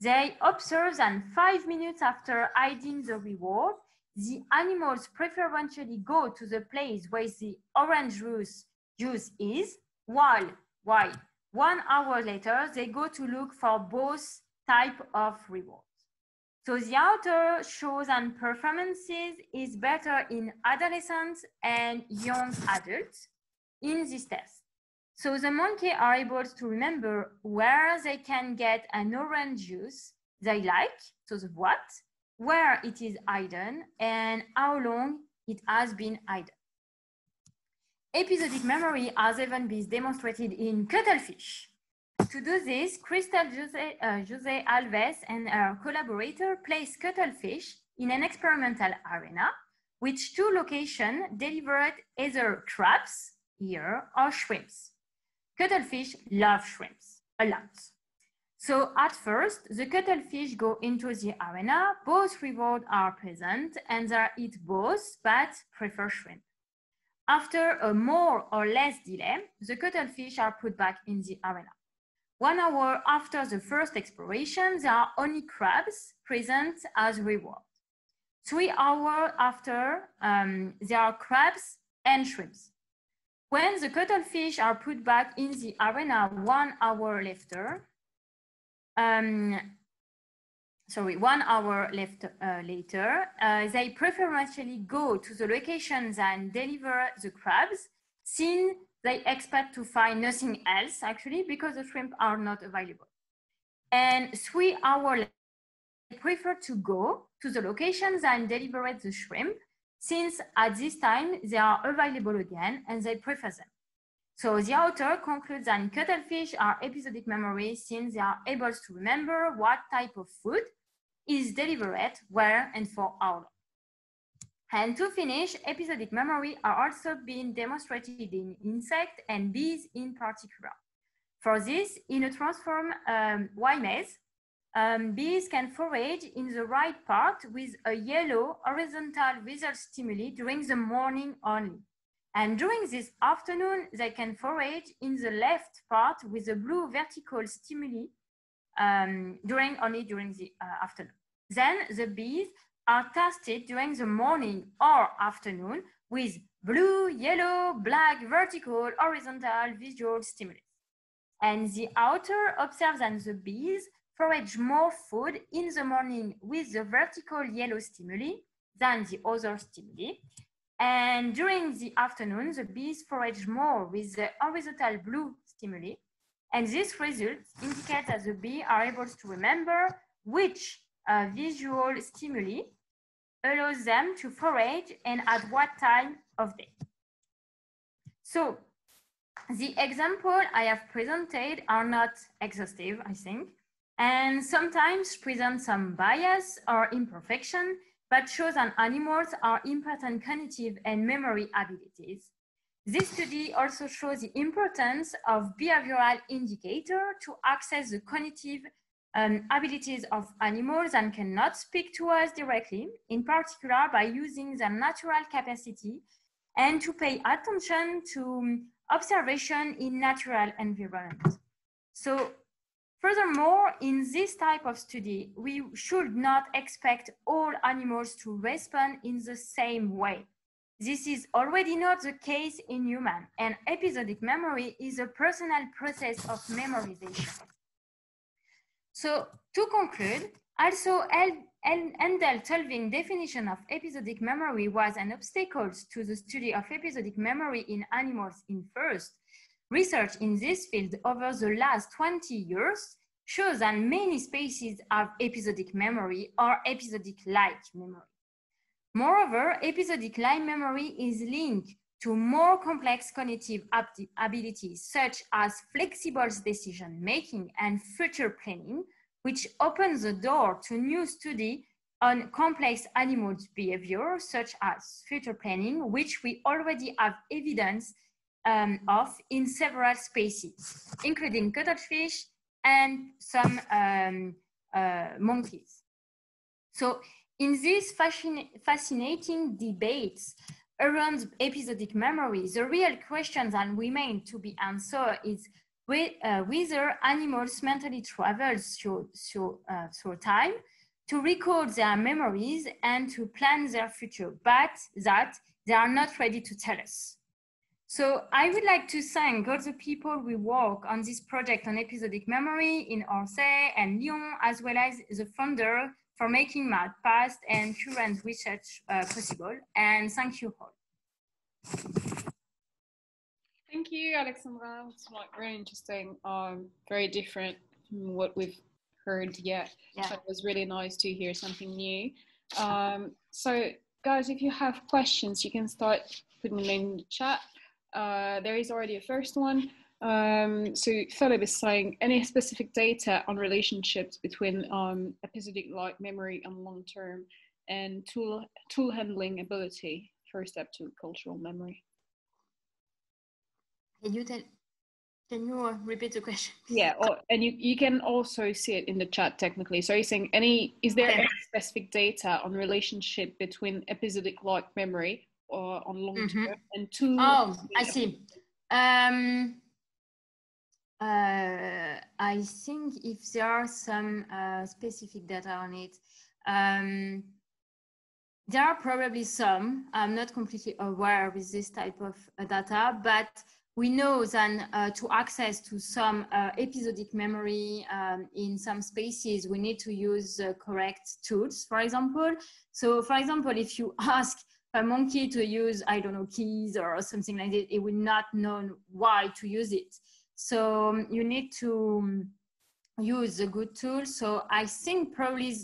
They observe that 5 minutes after hiding the reward, the animals preferentially go to the place where the orange juice is, while 1 hour later, they go to look for both types of rewards. So the author shows that performances is better in adolescents and young adults in this test. So the monkeys are able to remember where they can get an orange juice they like, so the what, where it is hidden, and how long it has been hidden. Episodic memory has even been demonstrated in cuttlefish. To do this, Crystal Jose Alves and her collaborator placed cuttlefish in an experimental arena, with two locations delivered either crabs, here, or shrimps. Cuttlefish love shrimps a lot. So at first, the cuttlefish go into the arena, both rewards are present, and they eat both, but prefer shrimp. After a more or less delay, the cuttlefish are put back in the arena. 1 hour after the first exploration, there are only crabs present as reward. 3 hours after, there are crabs and shrimps. When the cuttlefish are put back in the arena 1 hour later, they preferentially go to the locations and deliver the crabs, since they expect to find nothing else, actually, because the shrimp are not available. And 3 hours later, they prefer to go to the locations and deliver the shrimp, since at this time, they are available again, and they prefer them. So the author concludes that cuttlefish are episodic memory, since they are able to remember what type of food is delivered, where, and for how long. And to finish, episodic memory are also being demonstrated in insects and bees in particular. For this, in a transform Y maze, bees can forage in the right part with a yellow horizontal visual stimuli during the morning only. And during this afternoon, they can forage in the left part with a blue vertical stimuli only during the afternoon. Then the bees are tested during the morning or afternoon with blue, yellow, black, vertical, horizontal visual stimuli. And the author observes that the bees forage more food in the morning with the vertical yellow stimuli than the other stimuli. And during the afternoon, the bees forage more with the horizontal blue stimuli. And this result indicates that the bees are able to remember which visual stimuli allows them to forage and at what time of day. So the example I have presented are not exhaustive, I think, and sometimes present some bias or imperfection, but shows that animals are important cognitive and memory abilities. This study also shows the importance of behavioral indicators to access the cognitive abilities of animals and cannot speak to us directly, in particular by using their natural capacity and to pay attention to observation in natural environment. So, furthermore, in this type of study, we should not expect all animals to respond in the same way. This is already not the case in humans, and episodic memory is a personal process of memorization. So, to conclude, also Endel Tulving's definition of episodic memory was an obstacle to the study of episodic memory in animals in first. Research in this field over the last 20 years shows that many species have episodic memory or episodic-like memory. Moreover, episodic-like memory is linked to more complex cognitive abilities, such as flexible decision-making and future planning, which opens the door to new study on complex animals' behavior, such as future planning, which we already have evidence of in several species, including cuttlefish and some monkeys. So in these fascinating debates around episodic memory, the real question that remains to be answered is whether animals mentally travel through time to record their memories and to plan their future, but that they are not ready to tell us. So I would like to thank all the people who work on this project on episodic memory in Orsay and Lyon, as well as the founder, for making my past and current research possible. And thank you all. Thank you, Alexandra. It's like really interesting, very different from what we've heard yet. Yeah. So it was really nice to hear something new. So guys, if you have questions, you can start putting them in the chat. There is already a first one. So Philip is saying, any specific data on relationships between episodic-like memory and long-term and tool handling ability, first step to cultural memory? Can you repeat the question? Yeah, and you can also see it in the chat technically. So you're saying, is there any specific data on relationship between episodic-like memory or on long-term and tool? Oh, I see. I think if there are some specific data on it, there are probably some. I'm not completely aware with this type of data, but we know that to access to some episodic memory in some spaces, we need to use correct tools, for example. So, for example, if you ask a monkey to use, I don't know, keys or something like that, it will not know why to use it. So you need to use a good tool. So I think probably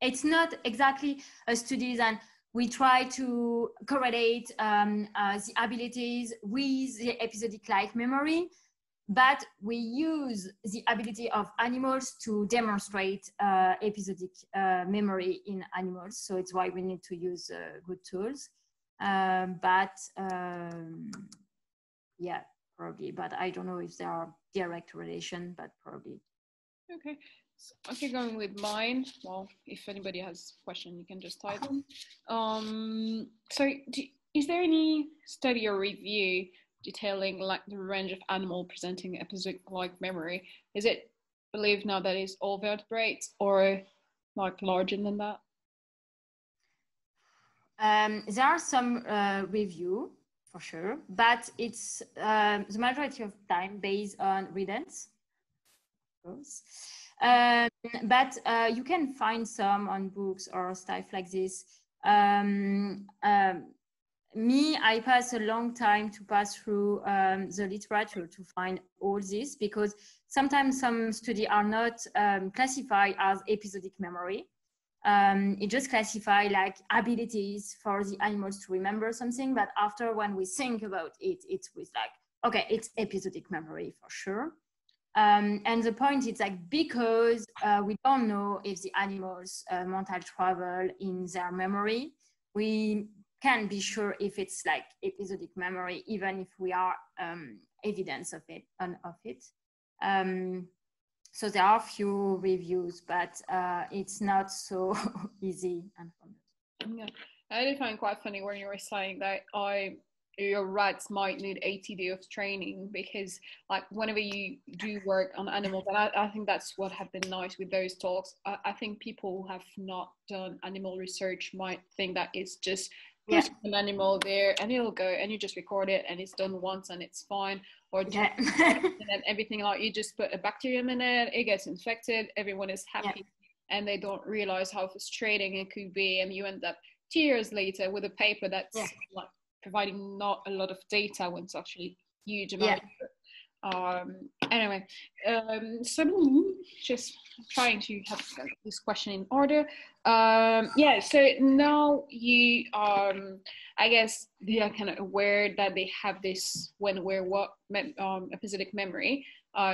it's not exactly a study that we try to correlate the abilities with the episodic-like memory, but we use the ability of animals to demonstrate episodic memory in animals. So it's why we need to use good tools. Yeah. Probably, but I don't know if there are direct relation, but probably. Okay, so okay, going with mine. Well, if anybody has a question, you can just type them. So is there any study or review detailing like the range of animal presenting episodic-like memory? Is it believed now that it's all vertebrates or like larger than that? There are some review, for sure, but it's the majority of time based on rodents. But you can find some on books or stuff like this. I pass a long time to pass through the literature to find all this, because sometimes some studies are not classified as episodic memory. It just classifies like abilities for the animals to remember something, but after when we think about it, it's with like, okay, it's episodic memory for sure. And the point is like, because we don't know if the animals mental travel in their memory, we can't be sure if it's like episodic memory, even if we are evidence of it. So there are few reviews, but it's not so easy. Yeah, I did find quite funny when you were saying that your rats might need 80 days of training, because like whenever you do work on animals, and I think that's what have been nice with those talks. I think people who have not done animal research might think that it's just an animal there and it'll go and you just record it and it's done once and it's fine, or and then everything, like you just put a bacterium in it, it gets infected, everyone is happy, and they don't realize how frustrating it could be, and you end up 2 years later with a paper that's like providing not a lot of data when it's actually huge amount of anyway, so just trying to have this question in order. Yeah, so now you I guess they are kind of aware that they have this episodic memory.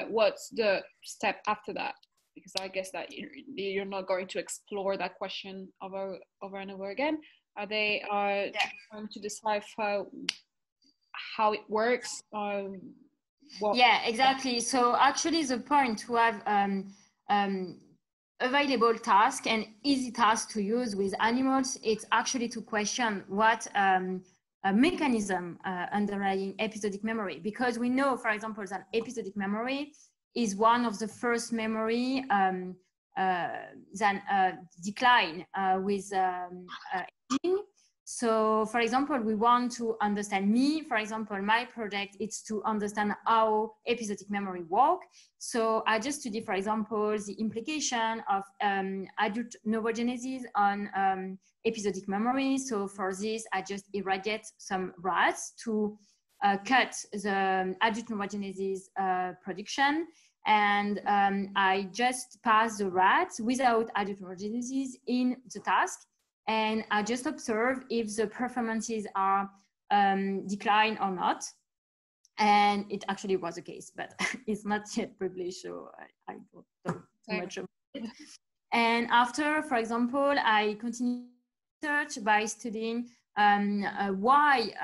What's the step after that? because I guess that you're not going to explore that question over and over again. They are trying to decipher how it works. Yeah, exactly. So actually the point to have available task and easy task to use with animals, it's actually to question what a mechanism underlying episodic memory, because we know, for example, that episodic memory is one of the first memory decline with aging. So, for example, we want to understand for example, my project is to understand how episodic memory works. So I just study, for example, the implication of adult novogenesis on episodic memory. So for this, I just irradiate some rats to cut the adult novogenesis production. And I just pass the rats without adult novogenesis in the task. And I just observe if the performances are declined or not. And it actually was the case, but it's not yet published, so I don't know too much about it. And after, for example, I continue research by studying why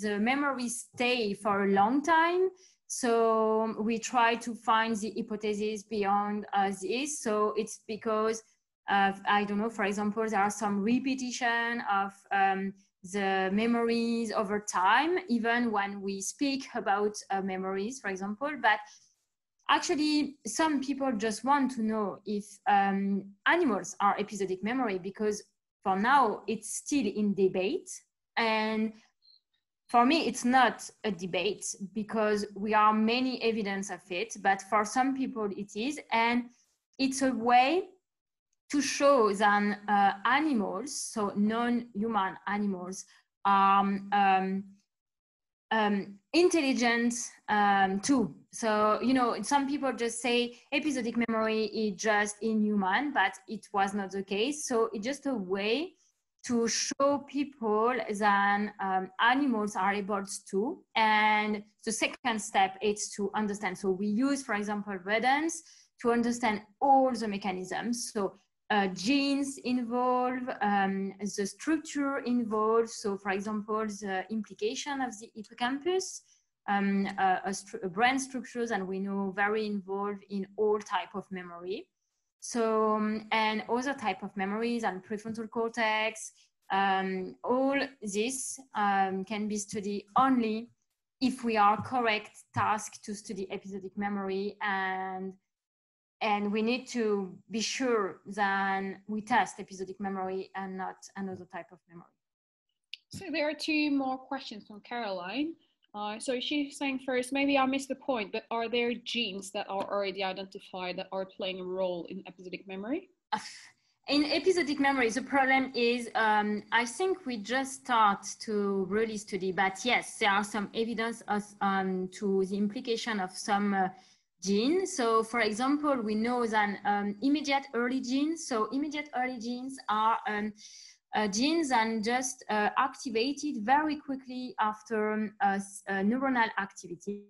the memories stay for a long time. So we try to find the hypothesis beyond this. So it's because I don't know, for example, there are some repetition of the memories over time, even when we speak about memories, for example. But actually, some people just want to know if animals are episodic memory, because for now, it's still in debate. And for me, it's not a debate because we are many evidence of it, but for some people it is. And it's a way to show that animals, so non-human animals, are intelligent too. So, you know, some people just say episodic memory is just inhuman, but it was not the case. So it's just a way to show people that animals are able to. And the second step is to understand. So we use, for example, rodents to understand all the mechanisms. So genes involved, the structure involved. So, for example, the implication of the hippocampus, brain structures, and we know very involved in all type of memory. So, and other type of memories and prefrontal cortex. All this can be studied only if we are correct task to study episodic memory. And we need to be sure that we test episodic memory and not another type of memory. So there are two more questions from Caroline. So she's saying first, maybe I missed the point, but are there genes that are already identified that are playing a role in episodic memory? In episodic memory, the problem is, I think we just start to really study, but yes, there are some evidence to the implication of some gene. So, for example, we know that immediate early genes. So, immediate early genes are genes that just activated very quickly after neuronal activity.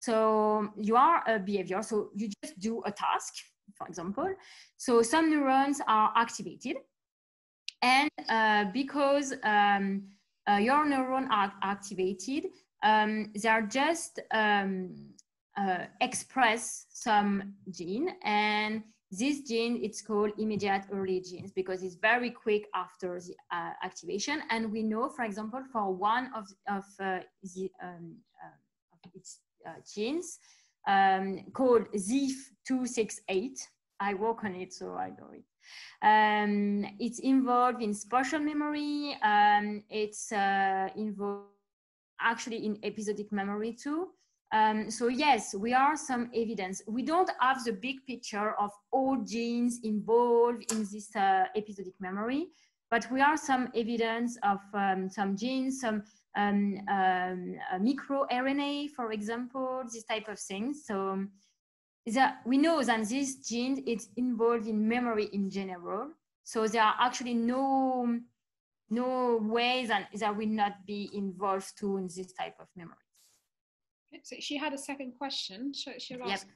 So, you are a behavior. So, you just do a task, for example. So, some neurons are activated, and because your neurons are activated, they are just express some gene, and this gene, it's called immediate early genes because it's very quick after the activation. And we know, for example, for one of its genes called Zif268. I work on it, so I know it. It's involved in spatial memory. It's involved actually in episodic memory too. So yes, we are some evidence. We don't have the big picture of all genes involved in this episodic memory, but we are some evidence of some genes, some microRNA, for example, this type of things. So we know that this gene is involved in memory in general. So there are actually no way that will not be involved too in this type of memory. So she had a second question. She asked,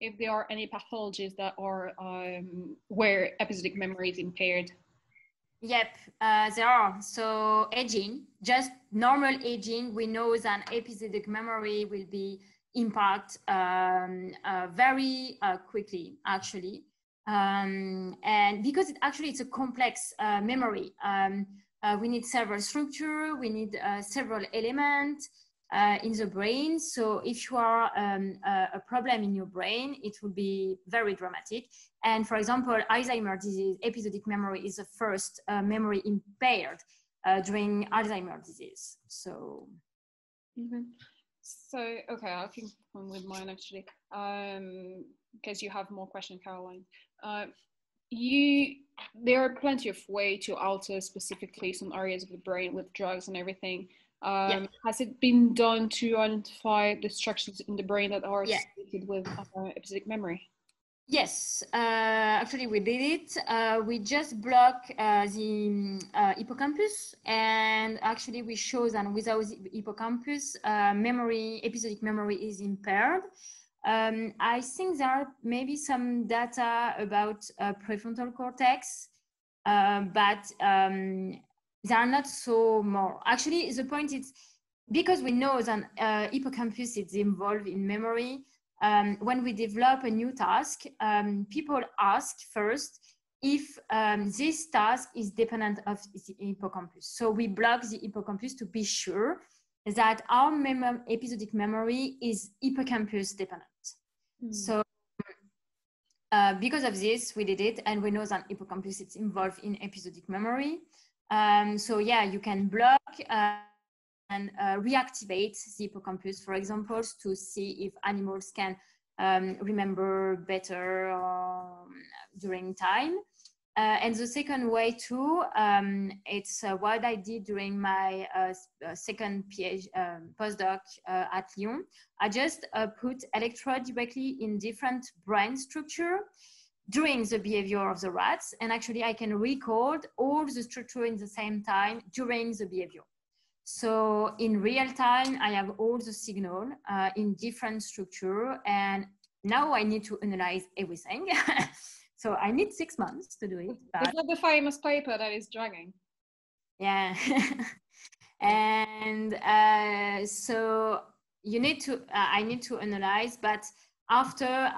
if there are any pathologies that are where episodic memory is impaired. Yep, there are. So aging, just normal aging, we know that episodic memory will be impacted very quickly, actually. And because it's a complex memory. We need several structures, we need several elements in the brain. So if you are a problem in your brain, it will be very dramatic. And for example, Alzheimer's disease, episodic memory is the first memory impaired during Alzheimer's disease. So. Mm-hmm. So, okay, I think I'm with mine actually. In case you have more questions, Caroline. There are plenty of ways to alter specifically some areas of the brain with drugs and everything. Yes. Has it been done to identify the structures in the brain that are associated with episodic memory? Yes, actually we did it. We just blocked the hippocampus, and actually we showed that without the hippocampus, episodic memory is impaired. I think there are maybe some data about prefrontal cortex, but they are not so more. Actually, the point is, because we know that hippocampus is involved in memory, when we develop a new task, people ask first if this task is dependent of the hippocampus. So we block the hippocampus to be sure that our episodic memory is hippocampus dependent. Mm. So because of this, we did it, and we know that hippocampus is involved in episodic memory. So yeah, you can block and reactivate the hippocampus, for example, to see if animals can remember better during time. And the second way too, it's what I did during my second postdoc at Lyon. I just put electrode directly in different brain structure during the behavior of the rats. And actually I can record all the structure in the same time during the behavior. So in real time, I have all the signal in different structure, and now I need to analyze everything. So I need 6 months to do it. But it's not the famous paper that is dragging. Yeah. And so you need to, I need to analyze, but after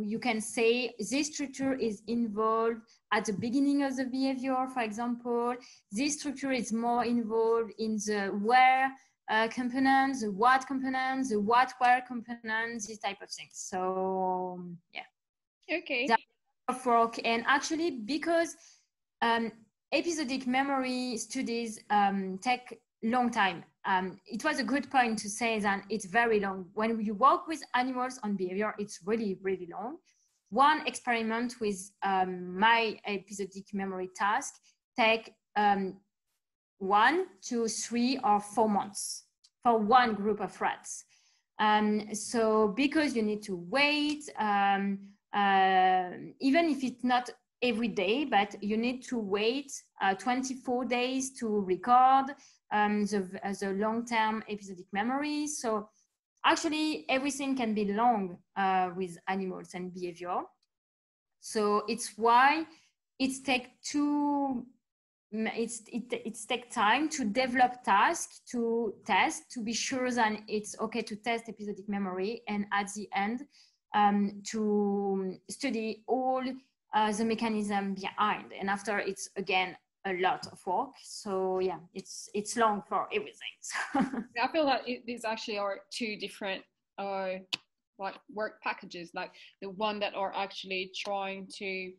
you can say this structure is involved at the beginning of the behavior, for example. This structure is more involved in the where component, the what component, the what where component, this type of things. So, yeah. Okay. Work, and actually because episodic memory studies take long time, it was a good point to say that it's very long. When you work with animals on behavior, it's really, really long. One experiment with my episodic memory task take 1 to 3 or 4 months for one group of rats. So because you need to wait, even if it's not every day, but you need to wait 24 days to record the long-term episodic memory. So actually everything can be long with animals and behavior. So it's why it takes time to develop tasks, to test, to be sure that it's okay to test episodic memory, and at the end, to study all the mechanism behind. And after, it's again a lot of work. So yeah, it's long for everything. I feel that these actually are two different like work packages, like the one that are actually trying to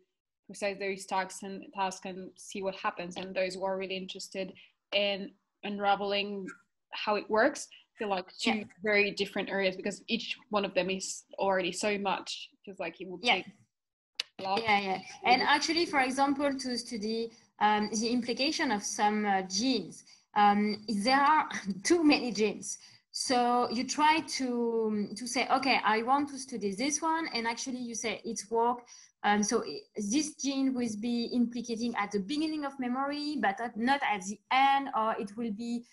process those tasks and see what happens, and those who are really interested in unraveling how it works. Feel like two very different areas, because each one of them is already so much, because like it would take a lot. And actually, for example, to study the implication of some genes, there are too many genes. So you try to say, okay, I want to study this one, and actually you say it's work. So this gene will be implicating at the beginning of memory, but not at the end, or it will be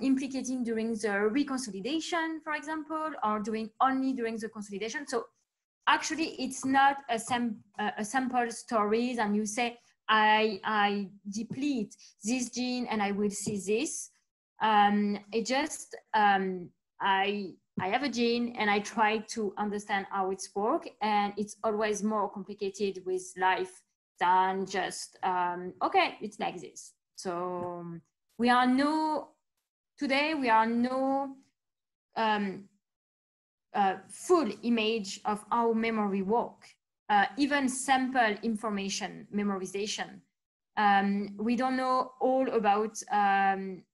implicating during the reconsolidation, for example, or only during the consolidation. So actually it's not a, a sample stories and you say, I deplete this gene and I will see this. It just, I have a gene and I try to understand how it's work, and it's always more complicated with life than just, okay, it's like this. So we are no, today we are no full image of how memory work. Even sample information memorization. We don't know all about the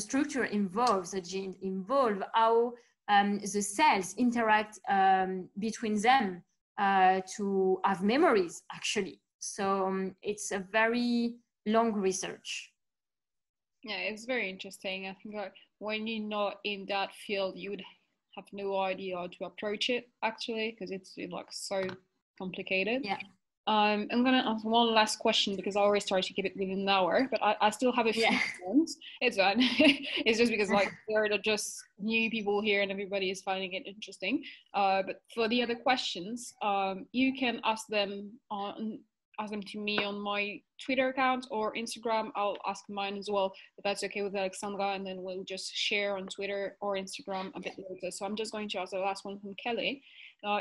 structure involved, the genes involved, how the cells interact between them to have memories, actually. So it's a very long research. Yeah, it's very interesting. I think when you're not in that field, you would have no idea how to approach it, actually, because it's like so complicated. Yeah. I'm going to ask one last question because I already started to keep it within an hour, but I still have a few ones. It's fine. It's just because like there are just new people here and everybody is finding it interesting. But for the other questions, you can ask them to me on my Twitter account or Instagram. I'll ask mine as well, if that's okay with Alexandra, and then we'll just share on Twitter or Instagram a bit later. So I'm just going to ask the last one from Kelly.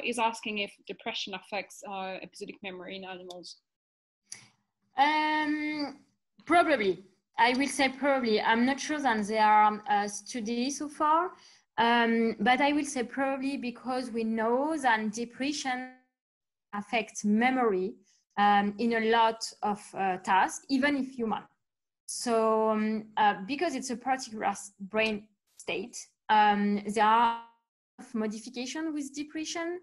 Is asking if depression affects episodic memory in animals. Probably, I will say probably. I'm not sure that there are studies so far, but I will say probably because we know that depression affects memory in a lot of tasks, even if human. So because it's a particular brain state, there are modification with depression.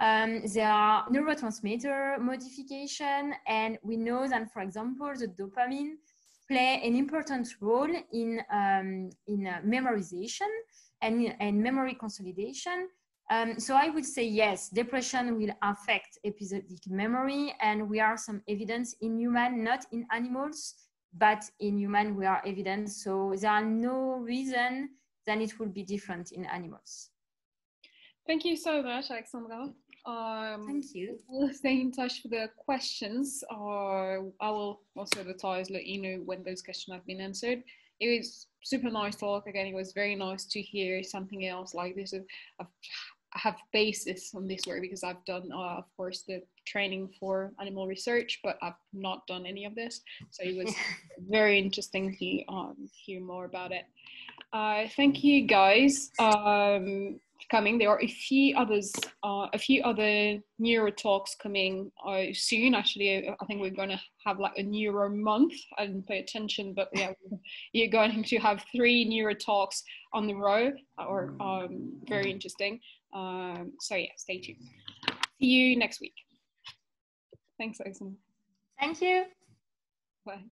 There are neurotransmitter modification, and we know that, for example, the dopamine play an important role in memorization and memory consolidation. So I would say yes, depression will affect episodic memory, and we are some evidence in human, not in animals, but in human we are evidence. So there are no reason that it will be different in animals. Thank you so much, Alexandra. Thank you. We'll stay in touch for the questions. I will also advertise, let you know when those questions have been answered. It was super nice talk. Again, it was very nice to hear something else like this. I have basis on this work because I've done, of course, the training for animal research, but I've not done any of this. So it was very interesting to hear more about it. Thank you, guys. Coming, there are a few other neuro talks coming soon. Actually, I think we're going to have like a neuro month. I didn't pay attention, but yeah, you're going to have 3 neuro talks on the row, or very interesting. So yeah, stay tuned. See you next week. Thanks, Alexandra. Thank you. Bye.